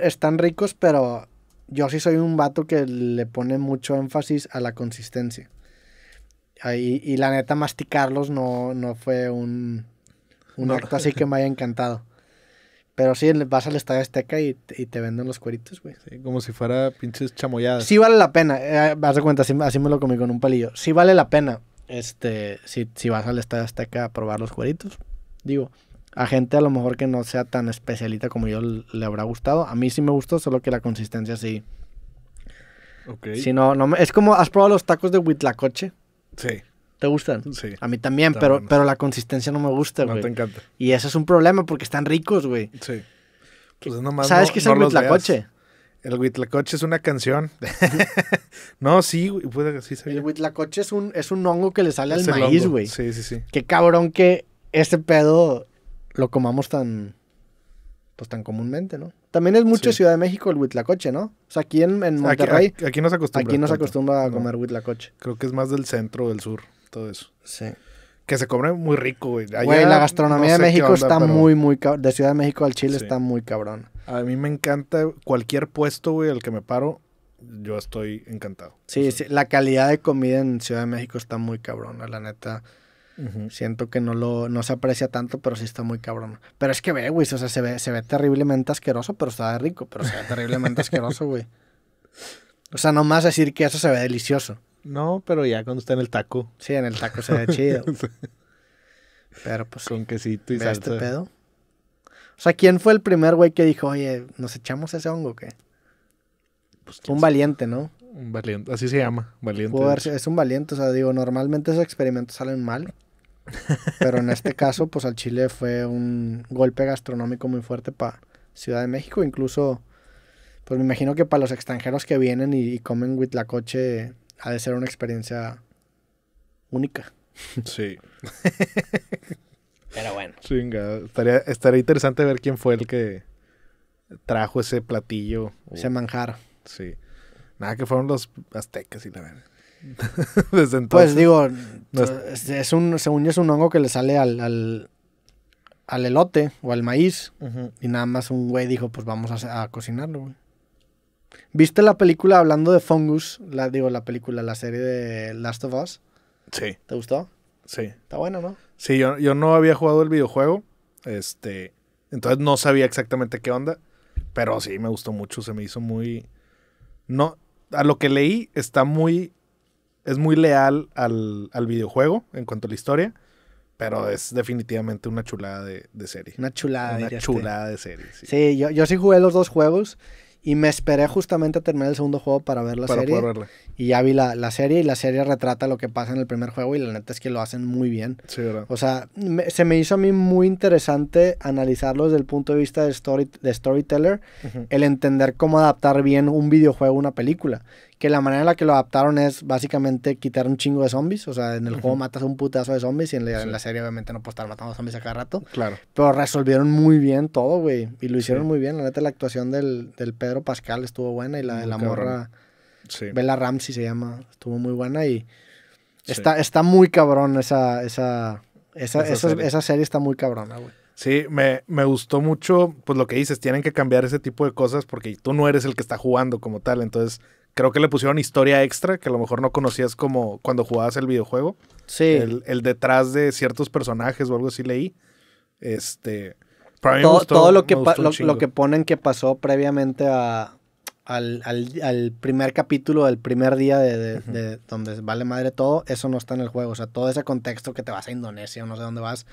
Están ricos, pero yo sí soy un vato que le pone mucho énfasis a la consistencia. Y la neta, masticarlos no fue un acto así que me haya encantado. Pero sí, vas al Estadio Azteca y te venden los cueritos, güey. Sí, como si fuera pinches chamoyadas. Sí vale la pena. Vas de cuenta, así me lo comí con un palillo. Sí vale la pena. Si vas al Estadio Azteca a probar los cueritos. Digo, a gente a lo mejor que no sea tan especialita como yo le habrá gustado. A mí sí me gustó, solo que la consistencia sí. Ok. Si no, es como, ¿has probado los tacos de huitlacoche? Sí. ¿Te gustan? Sí. A mí también, pero la consistencia no me gusta, güey. No te encanta. Y eso es un problema porque están ricos, güey. Sí. Pues nomás ¿sabes qué es el huitlacoche? El huitlacoche es una canción. No, sí, puede que sí sabía. El huitlacoche es un hongo que le sale al maíz, güey. Sí, sí, sí. Qué cabrón que este pedo lo comamos tan... pues tan comúnmente, ¿no? También es mucho Ciudad de México el huitlacoche, ¿no? O sea, aquí en Monterrey... Aquí no se acostumbra. Aquí no se acostumbra a comer huitlacoche. Creo que es más del centro, del sur, todo eso. Sí. Que se come muy rico, güey. Güey, la gastronomía de México está muy cabrón. De Ciudad de México al Chile está muy cabrón. A mí me encanta cualquier puesto, güey, al que me paro, yo estoy encantado. Sí, sí, la calidad de comida en Ciudad de México está muy cabrona, la neta. Siento que no se aprecia tanto, pero sí está muy cabrón. Pero es que ve, güey, o sea, se ve terriblemente asqueroso, pero sabe rico, pero se ve terriblemente asqueroso, güey. O sea, nomás decir que eso se ve delicioso. No, pero ya cuando está en el taco. Sí, en el taco se ve chido. Pero pues... Con quesito y salsa. ¿Ves este pedo? O sea, ¿quién fue el primer güey que dijo, oye, nos echamos ese hongo o qué? Pues, un valiente, ¿no? Un valiente, así se llama, valiente. Es un valiente, o sea, digo, normalmente esos experimentos salen mal. Pero en este caso, pues al Chile fue un golpe gastronómico muy fuerte para Ciudad de México. Incluso, pues me imagino que para los extranjeros que vienen y comen huitlacoche... Ha de ser una experiencia única. Sí. Pero bueno. Chinga, estaría interesante ver quién fue el que trajo ese platillo. Ese manjar. Sí. Nada, que fueron los aztecas y la verdad. Desde entonces. Pues digo, según yo es un hongo que le sale al elote o al maíz. Y nada más un güey dijo, pues vamos a cocinarlo, güey. ¿Viste la película, hablando de fungus, la serie de The Last of Us? Sí. ¿Te gustó? Sí. Está bueno, ¿no? Sí, yo no había jugado el videojuego, entonces no sabía exactamente qué onda, pero sí, me gustó mucho, se me hizo muy... No, a lo que leí, es muy leal al videojuego en cuanto a la historia, pero es definitivamente una chulada de serie. Una chulada, de serie, sí. Sí, yo sí jugué los dos juegos. Y me esperé justamente a terminar el segundo juego para ver la serie. Poder verla. Y ya vi la serie, y la serie retrata lo que pasa en el primer juego, y la neta es que lo hacen muy bien. Sí, ¿verdad? O sea, se me hizo a mí muy interesante analizarlo desde el punto de vista de storyteller, el entender cómo adaptar bien un videojuego a una película. Que la manera en la que lo adaptaron es básicamente quitar un chingo de zombies. O sea, en el juego matas un putazo de zombies, y en la serie obviamente no puedes estar matando zombies a cada rato. Claro. Pero resolvieron muy bien todo, güey. Y lo hicieron muy bien. La neta, la actuación del Pedro Pascal estuvo buena, y la de la morra, Bella Ramsey se llama, estuvo muy buena. Y está muy cabrón esa serie, está muy cabrona, güey. Sí, me gustó mucho, pues lo que dices, tienen que cambiar ese tipo de cosas porque tú no eres el que está jugando como tal, entonces... Creo que le pusieron historia extra, que a lo mejor no conocías como cuando jugabas el videojuego. Sí. El detrás de ciertos personajes o algo así leí. Para mí todo lo que ponen que pasó previamente al primer capítulo del primer día de donde vale madre todo, eso no está en el juego. O sea, todo ese contexto que te vas a Indonesia o no sé dónde vas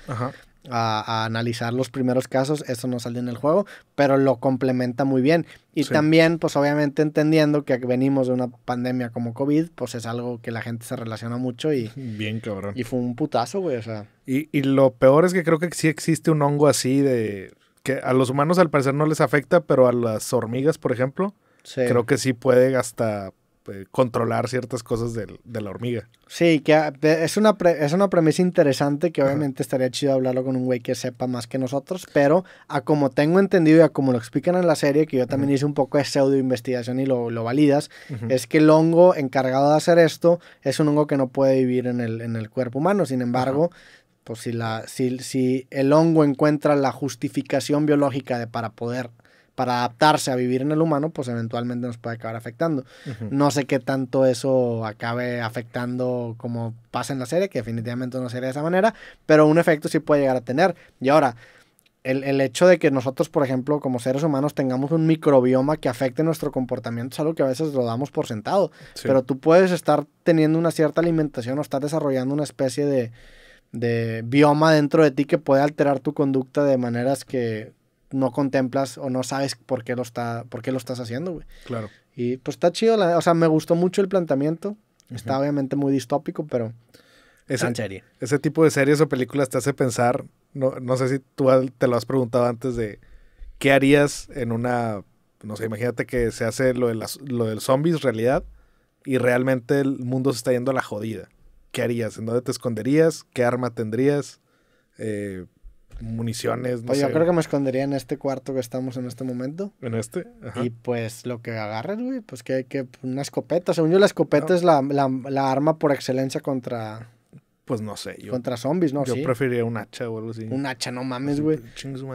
a analizar los primeros casos, eso no sale en el juego, pero lo complementa muy bien. Y también, pues obviamente entendiendo que venimos de una pandemia como COVID, pues es algo que la gente se relaciona mucho y... Bien cabrón. Y fue un putazo, güey, o sea... Y lo peor es que creo que sí existe un hongo así de... Que a los humanos al parecer no les afecta, pero a las hormigas, por ejemplo... Sí. Creo que sí puede hasta controlar ciertas cosas de la hormiga. Sí, que es una premisa interesante que obviamente estaría chido hablarlo con un güey que sepa más que nosotros, pero a como tengo entendido y a como lo explican en la serie, que yo también hice un poco de pseudo investigación y lo validas, es que el hongo encargado de hacer esto es un hongo que no puede vivir en el cuerpo humano. Sin embargo... Pues si el hongo encuentra la justificación biológica para adaptarse a vivir en el humano, pues eventualmente nos puede acabar afectando. No sé qué tanto eso acabe afectando como pasa en la serie, que definitivamente no sería de esa manera, pero un efecto sí puede llegar a tener. Y ahora, el hecho de que nosotros, por ejemplo, como seres humanos, tengamos un microbioma que afecte nuestro comportamiento es algo que a veces lo damos por sentado. Sí. Pero tú puedes estar teniendo una cierta alimentación o estás desarrollando una especie de bioma dentro de ti que puede alterar tu conducta de maneras que no contemplas o no sabes por qué lo estás haciendo, güey. Claro. Y pues está chido, o sea, me gustó mucho el planteamiento. Está obviamente muy distópico, pero... Ese tipo de series o películas te hace pensar, no sé si tú te lo has preguntado antes, de qué harías en una... No sé, imagínate que se hace lo del zombies realidad y realmente el mundo se está yendo a la jodida. ¿Qué harías? ¿En dónde te esconderías? ¿Qué arma tendrías? municiones, no sé. Yo creo que me escondería en este cuarto que estamos en este momento. ¿En este? Ajá. Y pues lo que agarres, güey, pues que hay que... Una escopeta. Según yo, la escopeta es la arma por excelencia contra... Pues no sé. Contra zombies, ¿no? Yo preferiría un hacha o algo así. Un hacha, no mames, güey.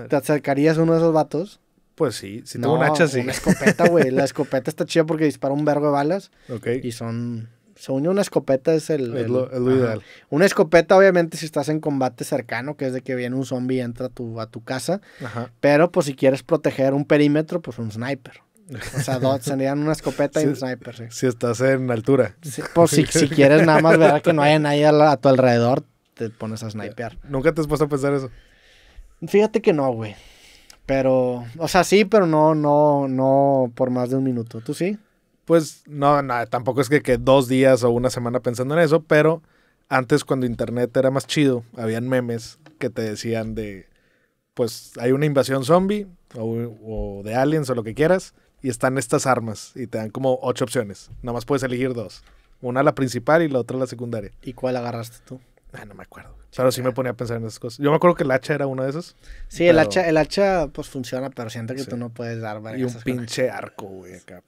¿Te acercarías a uno de esos vatos? Pues sí, si tengo un hacha, sí. Una escopeta, güey. La escopeta está chida porque dispara un vergo de balas. Ok. Y son... Según yo, una escopeta es lo ideal. Una escopeta, obviamente, si estás en combate cercano, que es de que viene un zombie y entra a tu casa. Ajá. Pero, pues, si quieres proteger un perímetro, pues un sniper. O sea, serían una escopeta y un sniper, sí. Si estás en altura. Sí, pues, si quieres nada más ver que no haya nadie a tu alrededor, te pones a snipear. ¿Nunca te has puesto a pensar eso? Fíjate que no, güey. Pero, o sea, sí, pero no por más de un minuto. ¿Tú sí? Pues no, tampoco es que 2 días o una semana pensando en eso, pero antes cuando internet era más chido, habían memes que te decían de, pues hay una invasión zombie o de aliens o lo que quieras y están estas armas y te dan como 8 opciones, nada más puedes elegir 2, una la principal y la otra la secundaria. ¿Y cuál agarraste tú? Ah, no me acuerdo. Pero sí me ponía a pensar en esas cosas. Yo me acuerdo que el hacha era una de esas. Sí, pero... el hacha pues funciona, pero siento que tú no puedes dar varias. Y un pinche arco, güey, acá.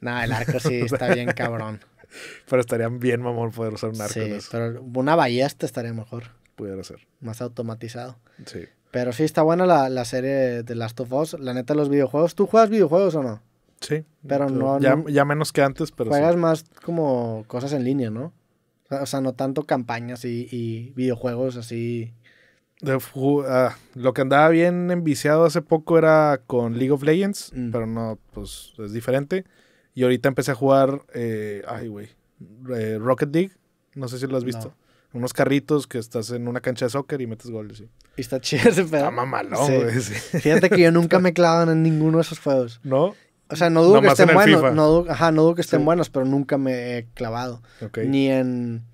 No, el arco sí está bien cabrón. Pero estarían bien mamón poder usar un arco. Sí, pero una ballesta estaría mejor. Pudiera ser. Más automatizado. Sí. Pero sí, está buena la serie de Last of Us. La neta, los videojuegos. ¿Tú juegas videojuegos o no? Sí. Pero no... Ya menos que antes, pero juegas más como cosas en línea, ¿no? O sea, no tanto campañas y videojuegos así... lo que andaba bien enviciado hace poco era con League of Legends. Pero no, pues es diferente. Y ahorita empecé a jugar, Rocket League, no sé si lo has visto. No. Unos carritos que estás en una cancha de soccer y metes goles, sí. Y está chido ese pedo. Está mamalón, güey. Sí. Sí. Fíjate que yo nunca me clavo en ninguno de esos juegos. ¿No? O sea, no dudo que estén buenos, no dudo que estén buenos, pero nunca me he clavado. Okay. Ni en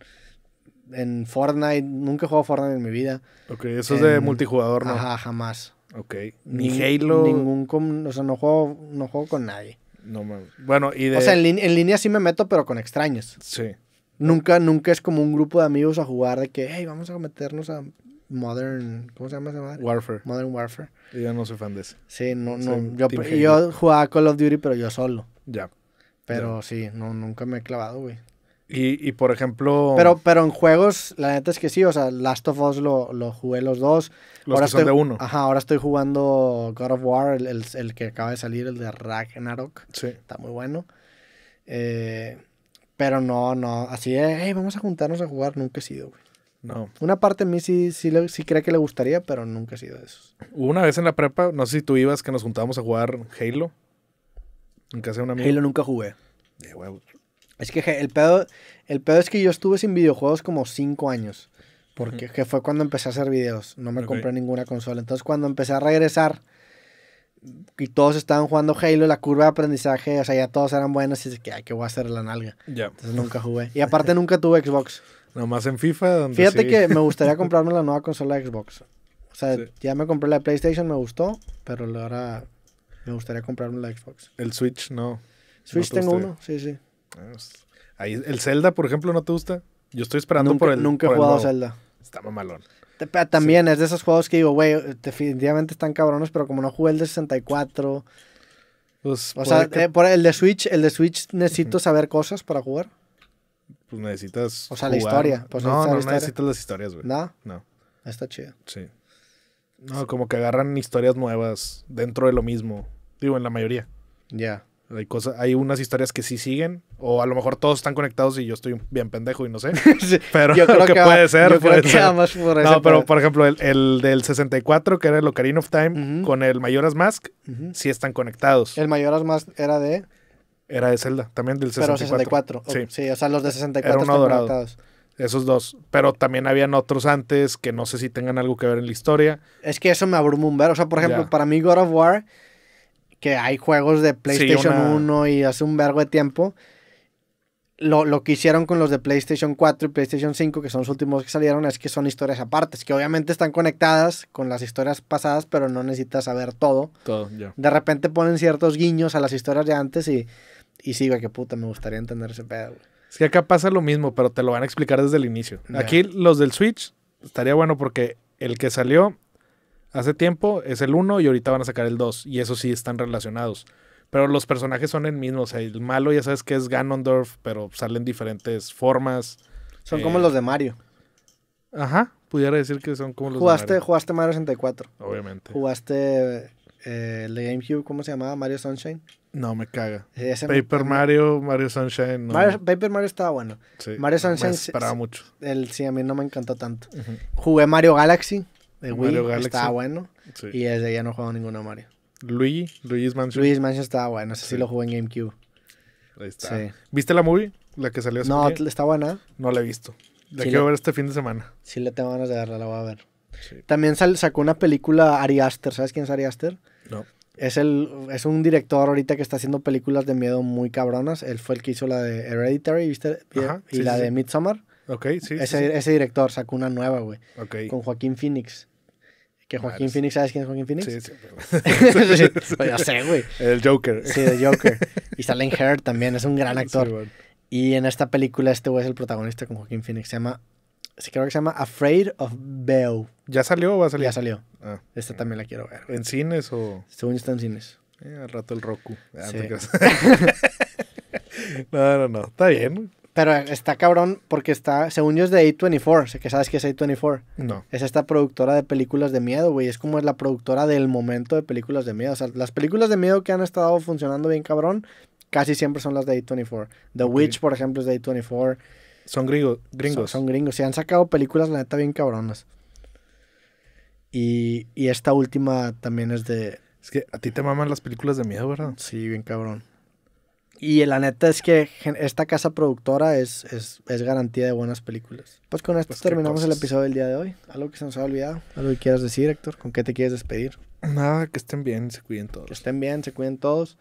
Fortnite, nunca he jugado Fortnite en mi vida. Ok, eso es de multijugador, ¿no? Ajá, jamás. Ok. Ni Halo. O sea, no juego con nadie. No mames. Bueno, y de... O sea, en línea sí me meto, pero con extraños. Sí. Nunca es como un grupo de amigos a jugar de que, hey, vamos a meternos a Modern... ¿Cómo se llama esa madre? Warfare. Modern Warfare. Y yo no soy fan de ese. Sí, yo jugaba Call of Duty, pero yo solo. Ya. Pero sí, nunca me he clavado, güey. Y por ejemplo... Pero en juegos, la neta es que sí, o sea, Last of Us lo jugué los dos. Los ahora que son de uno. Ajá, ahora estoy jugando God of War, el que acaba de salir, el de Ragnarok. Sí. Está muy bueno. Pero no, así de, hey, vamos a juntarnos a jugar, nunca he sido, güey. No. Una parte de mí sí cree que le gustaría, pero nunca he sido de esos. Hubo una vez en la prepa, no sé si tú ibas, que nos juntábamos a jugar Halo. En casa de un amigo. Halo nunca jugué. De huevo. Es que el pedo es que yo estuve sin videojuegos como 5 años. Porque que fue cuando empecé a hacer videos. No me compré ninguna consola. Entonces, cuando empecé a regresar y todos estaban jugando Halo, la curva de aprendizaje, o sea, ya todos eran buenos y dije que, ay, ¿qué voy a hacer la nalga? Yeah. Entonces, nunca jugué. Y aparte, nunca tuve Xbox. Nomás en FIFA. Donde fíjate que me gustaría comprarme la nueva consola de Xbox. O sea, ya me compré la de PlayStation, me gustó, pero ahora me gustaría comprarme la de Xbox. El Switch, no. Switch no tengo uno, sí. Ahí, el Zelda, por ejemplo, ¿no te gusta? Yo estoy esperando por el... Nunca he jugado Zelda. Está mamalón. También es de esos juegos que digo, güey, definitivamente están cabrones, pero como no jugué el de 64... Pues, o sea, por el de Switch necesito saber cosas para jugar. Pues necesitas... O sea, jugar. La historia. Pues no necesitas las historias, güey. ¿No? No. Está chido. Sí. No, como que agarran historias nuevas dentro de lo mismo. Digo, en la mayoría. Ya. Yeah. Hay unas historias que sí siguen, o a lo mejor todos están conectados y yo estoy bien pendejo y no sé. Sí, pero yo creo que puede ser. Yo creo que más por eso. No, pero por ejemplo, el del 64, que era el Ocarina of Time, con el Majora's Mask, sí están conectados. El Majora's Mask era de... Era de Zelda, también del 64. Pero 64. Sí, o sea, los de 64 están conectados. Esos dos, pero también habían otros antes que no sé si tengan algo que ver en la historia. Es que eso me abruma un ver. O sea, por ejemplo, para mí God of War... Que hay juegos de PlayStation 1 y hace un vergo de tiempo. Lo que hicieron con los de PlayStation 4 y PlayStation 5, que son los últimos que salieron, es que son historias aparte. Que obviamente están conectadas con las historias pasadas, pero no necesitas saber todo. De repente ponen ciertos guiños a las historias de antes y sí, güey, que puta, me gustaría entender ese pedo. Es que acá pasa lo mismo, pero te lo van a explicar desde el inicio. Aquí los del Switch, estaría bueno porque el que salió... hace tiempo es el 1 y ahorita van a sacar el 2. Y esos sí están relacionados. Pero los personajes son el mismo. O sea, el malo ya sabes que es Ganondorf, pero salen diferentes formas. Son como los de Mario. Ajá, pudiera decir que son como los de Mario. Jugaste Mario 64. Obviamente. Jugaste el de GameCube, ¿cómo se llamaba? Mario Sunshine. No, me caga. Paper Mario Sunshine. No. Paper Mario estaba bueno. Sí, Mario Sunshine. Me esperaba mucho. Sí, a mí no me encantó tanto. Uh-huh. Jugué Mario Galaxy. De Wii, Mario Galaxy. Estaba bueno. Sí. Y desde ya no he jugado ninguno Mario. Luigi's Mansion. Luigi's Mansion estaba bueno, ese sí lo jugué en GameCube. Ahí está. Sí. ¿Viste la movie? La que salió hace poco. No, está buena. No la he visto. La quiero ver este fin de semana. Sí, le tengo ganas de verla, la voy a ver. Sí. También sacó una película Ari Aster. ¿Sabes quién es Ari Aster? No. Es un director ahorita que está haciendo películas de miedo muy cabronas. Él fue el que hizo la de Hereditary, ¿viste? Ajá, y la de Midsommar. Ok, sí. Ese director sacó una nueva, güey. Ok. Con Joaquín Phoenix. Que Joaquín Phoenix, ¿sabes quién es Joaquín Phoenix? Sí, sí. Pero... sí, ya sé, güey. El Joker. Sí, el Joker. Y Salen Heard también, es un gran actor. Sí, bueno. Y en esta película este güey es el protagonista con Joaquín Phoenix. Creo que se llama Afraid of Beau. ¿Ya salió o va a salir? Ya salió. Ah. Esta también la quiero ver. ¿En cines o...? Según está en cines. Al rato el Roku. Sí. No. Está bien. Pero está cabrón porque está, según yo, es de A24, que sabes que es A24. No. Es esta productora de películas de miedo, güey. Es como es la productora del momento de películas de miedo. O sea, las películas de miedo que han estado funcionando bien cabrón, casi siempre son las de A24. The Witch, por ejemplo, es de A24. Son gringos. Son gringos. Sí, han sacado películas, la neta, bien cabronas. Y esta última también es de... Es que a ti te maman las películas de miedo, ¿verdad? Sí, bien cabrón. Y la neta es que esta casa productora es garantía de buenas películas. Pues con esto terminamos el episodio del día de hoy. Algo que se nos ha olvidado, algo que quieras decir, Héctor, ¿con qué te quieres despedir? Nada, que estén bien, se cuiden todos. Que estén bien, se cuiden todos.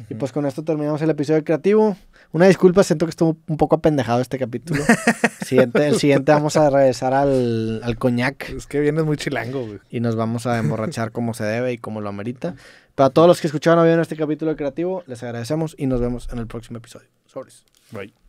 Uh-huh. Y pues con esto terminamos el episodio creativo. Una disculpa, siento que estuvo un poco apendejado este capítulo. El siguiente vamos a regresar al coñac. Es que vienes muy chilango, güey. Y nos vamos a emborrachar como se debe y como lo amerita. Para todos los que escucharon o vieron este capítulo creativo, les agradecemos y nos vemos en el próximo episodio. Sobres. Bye.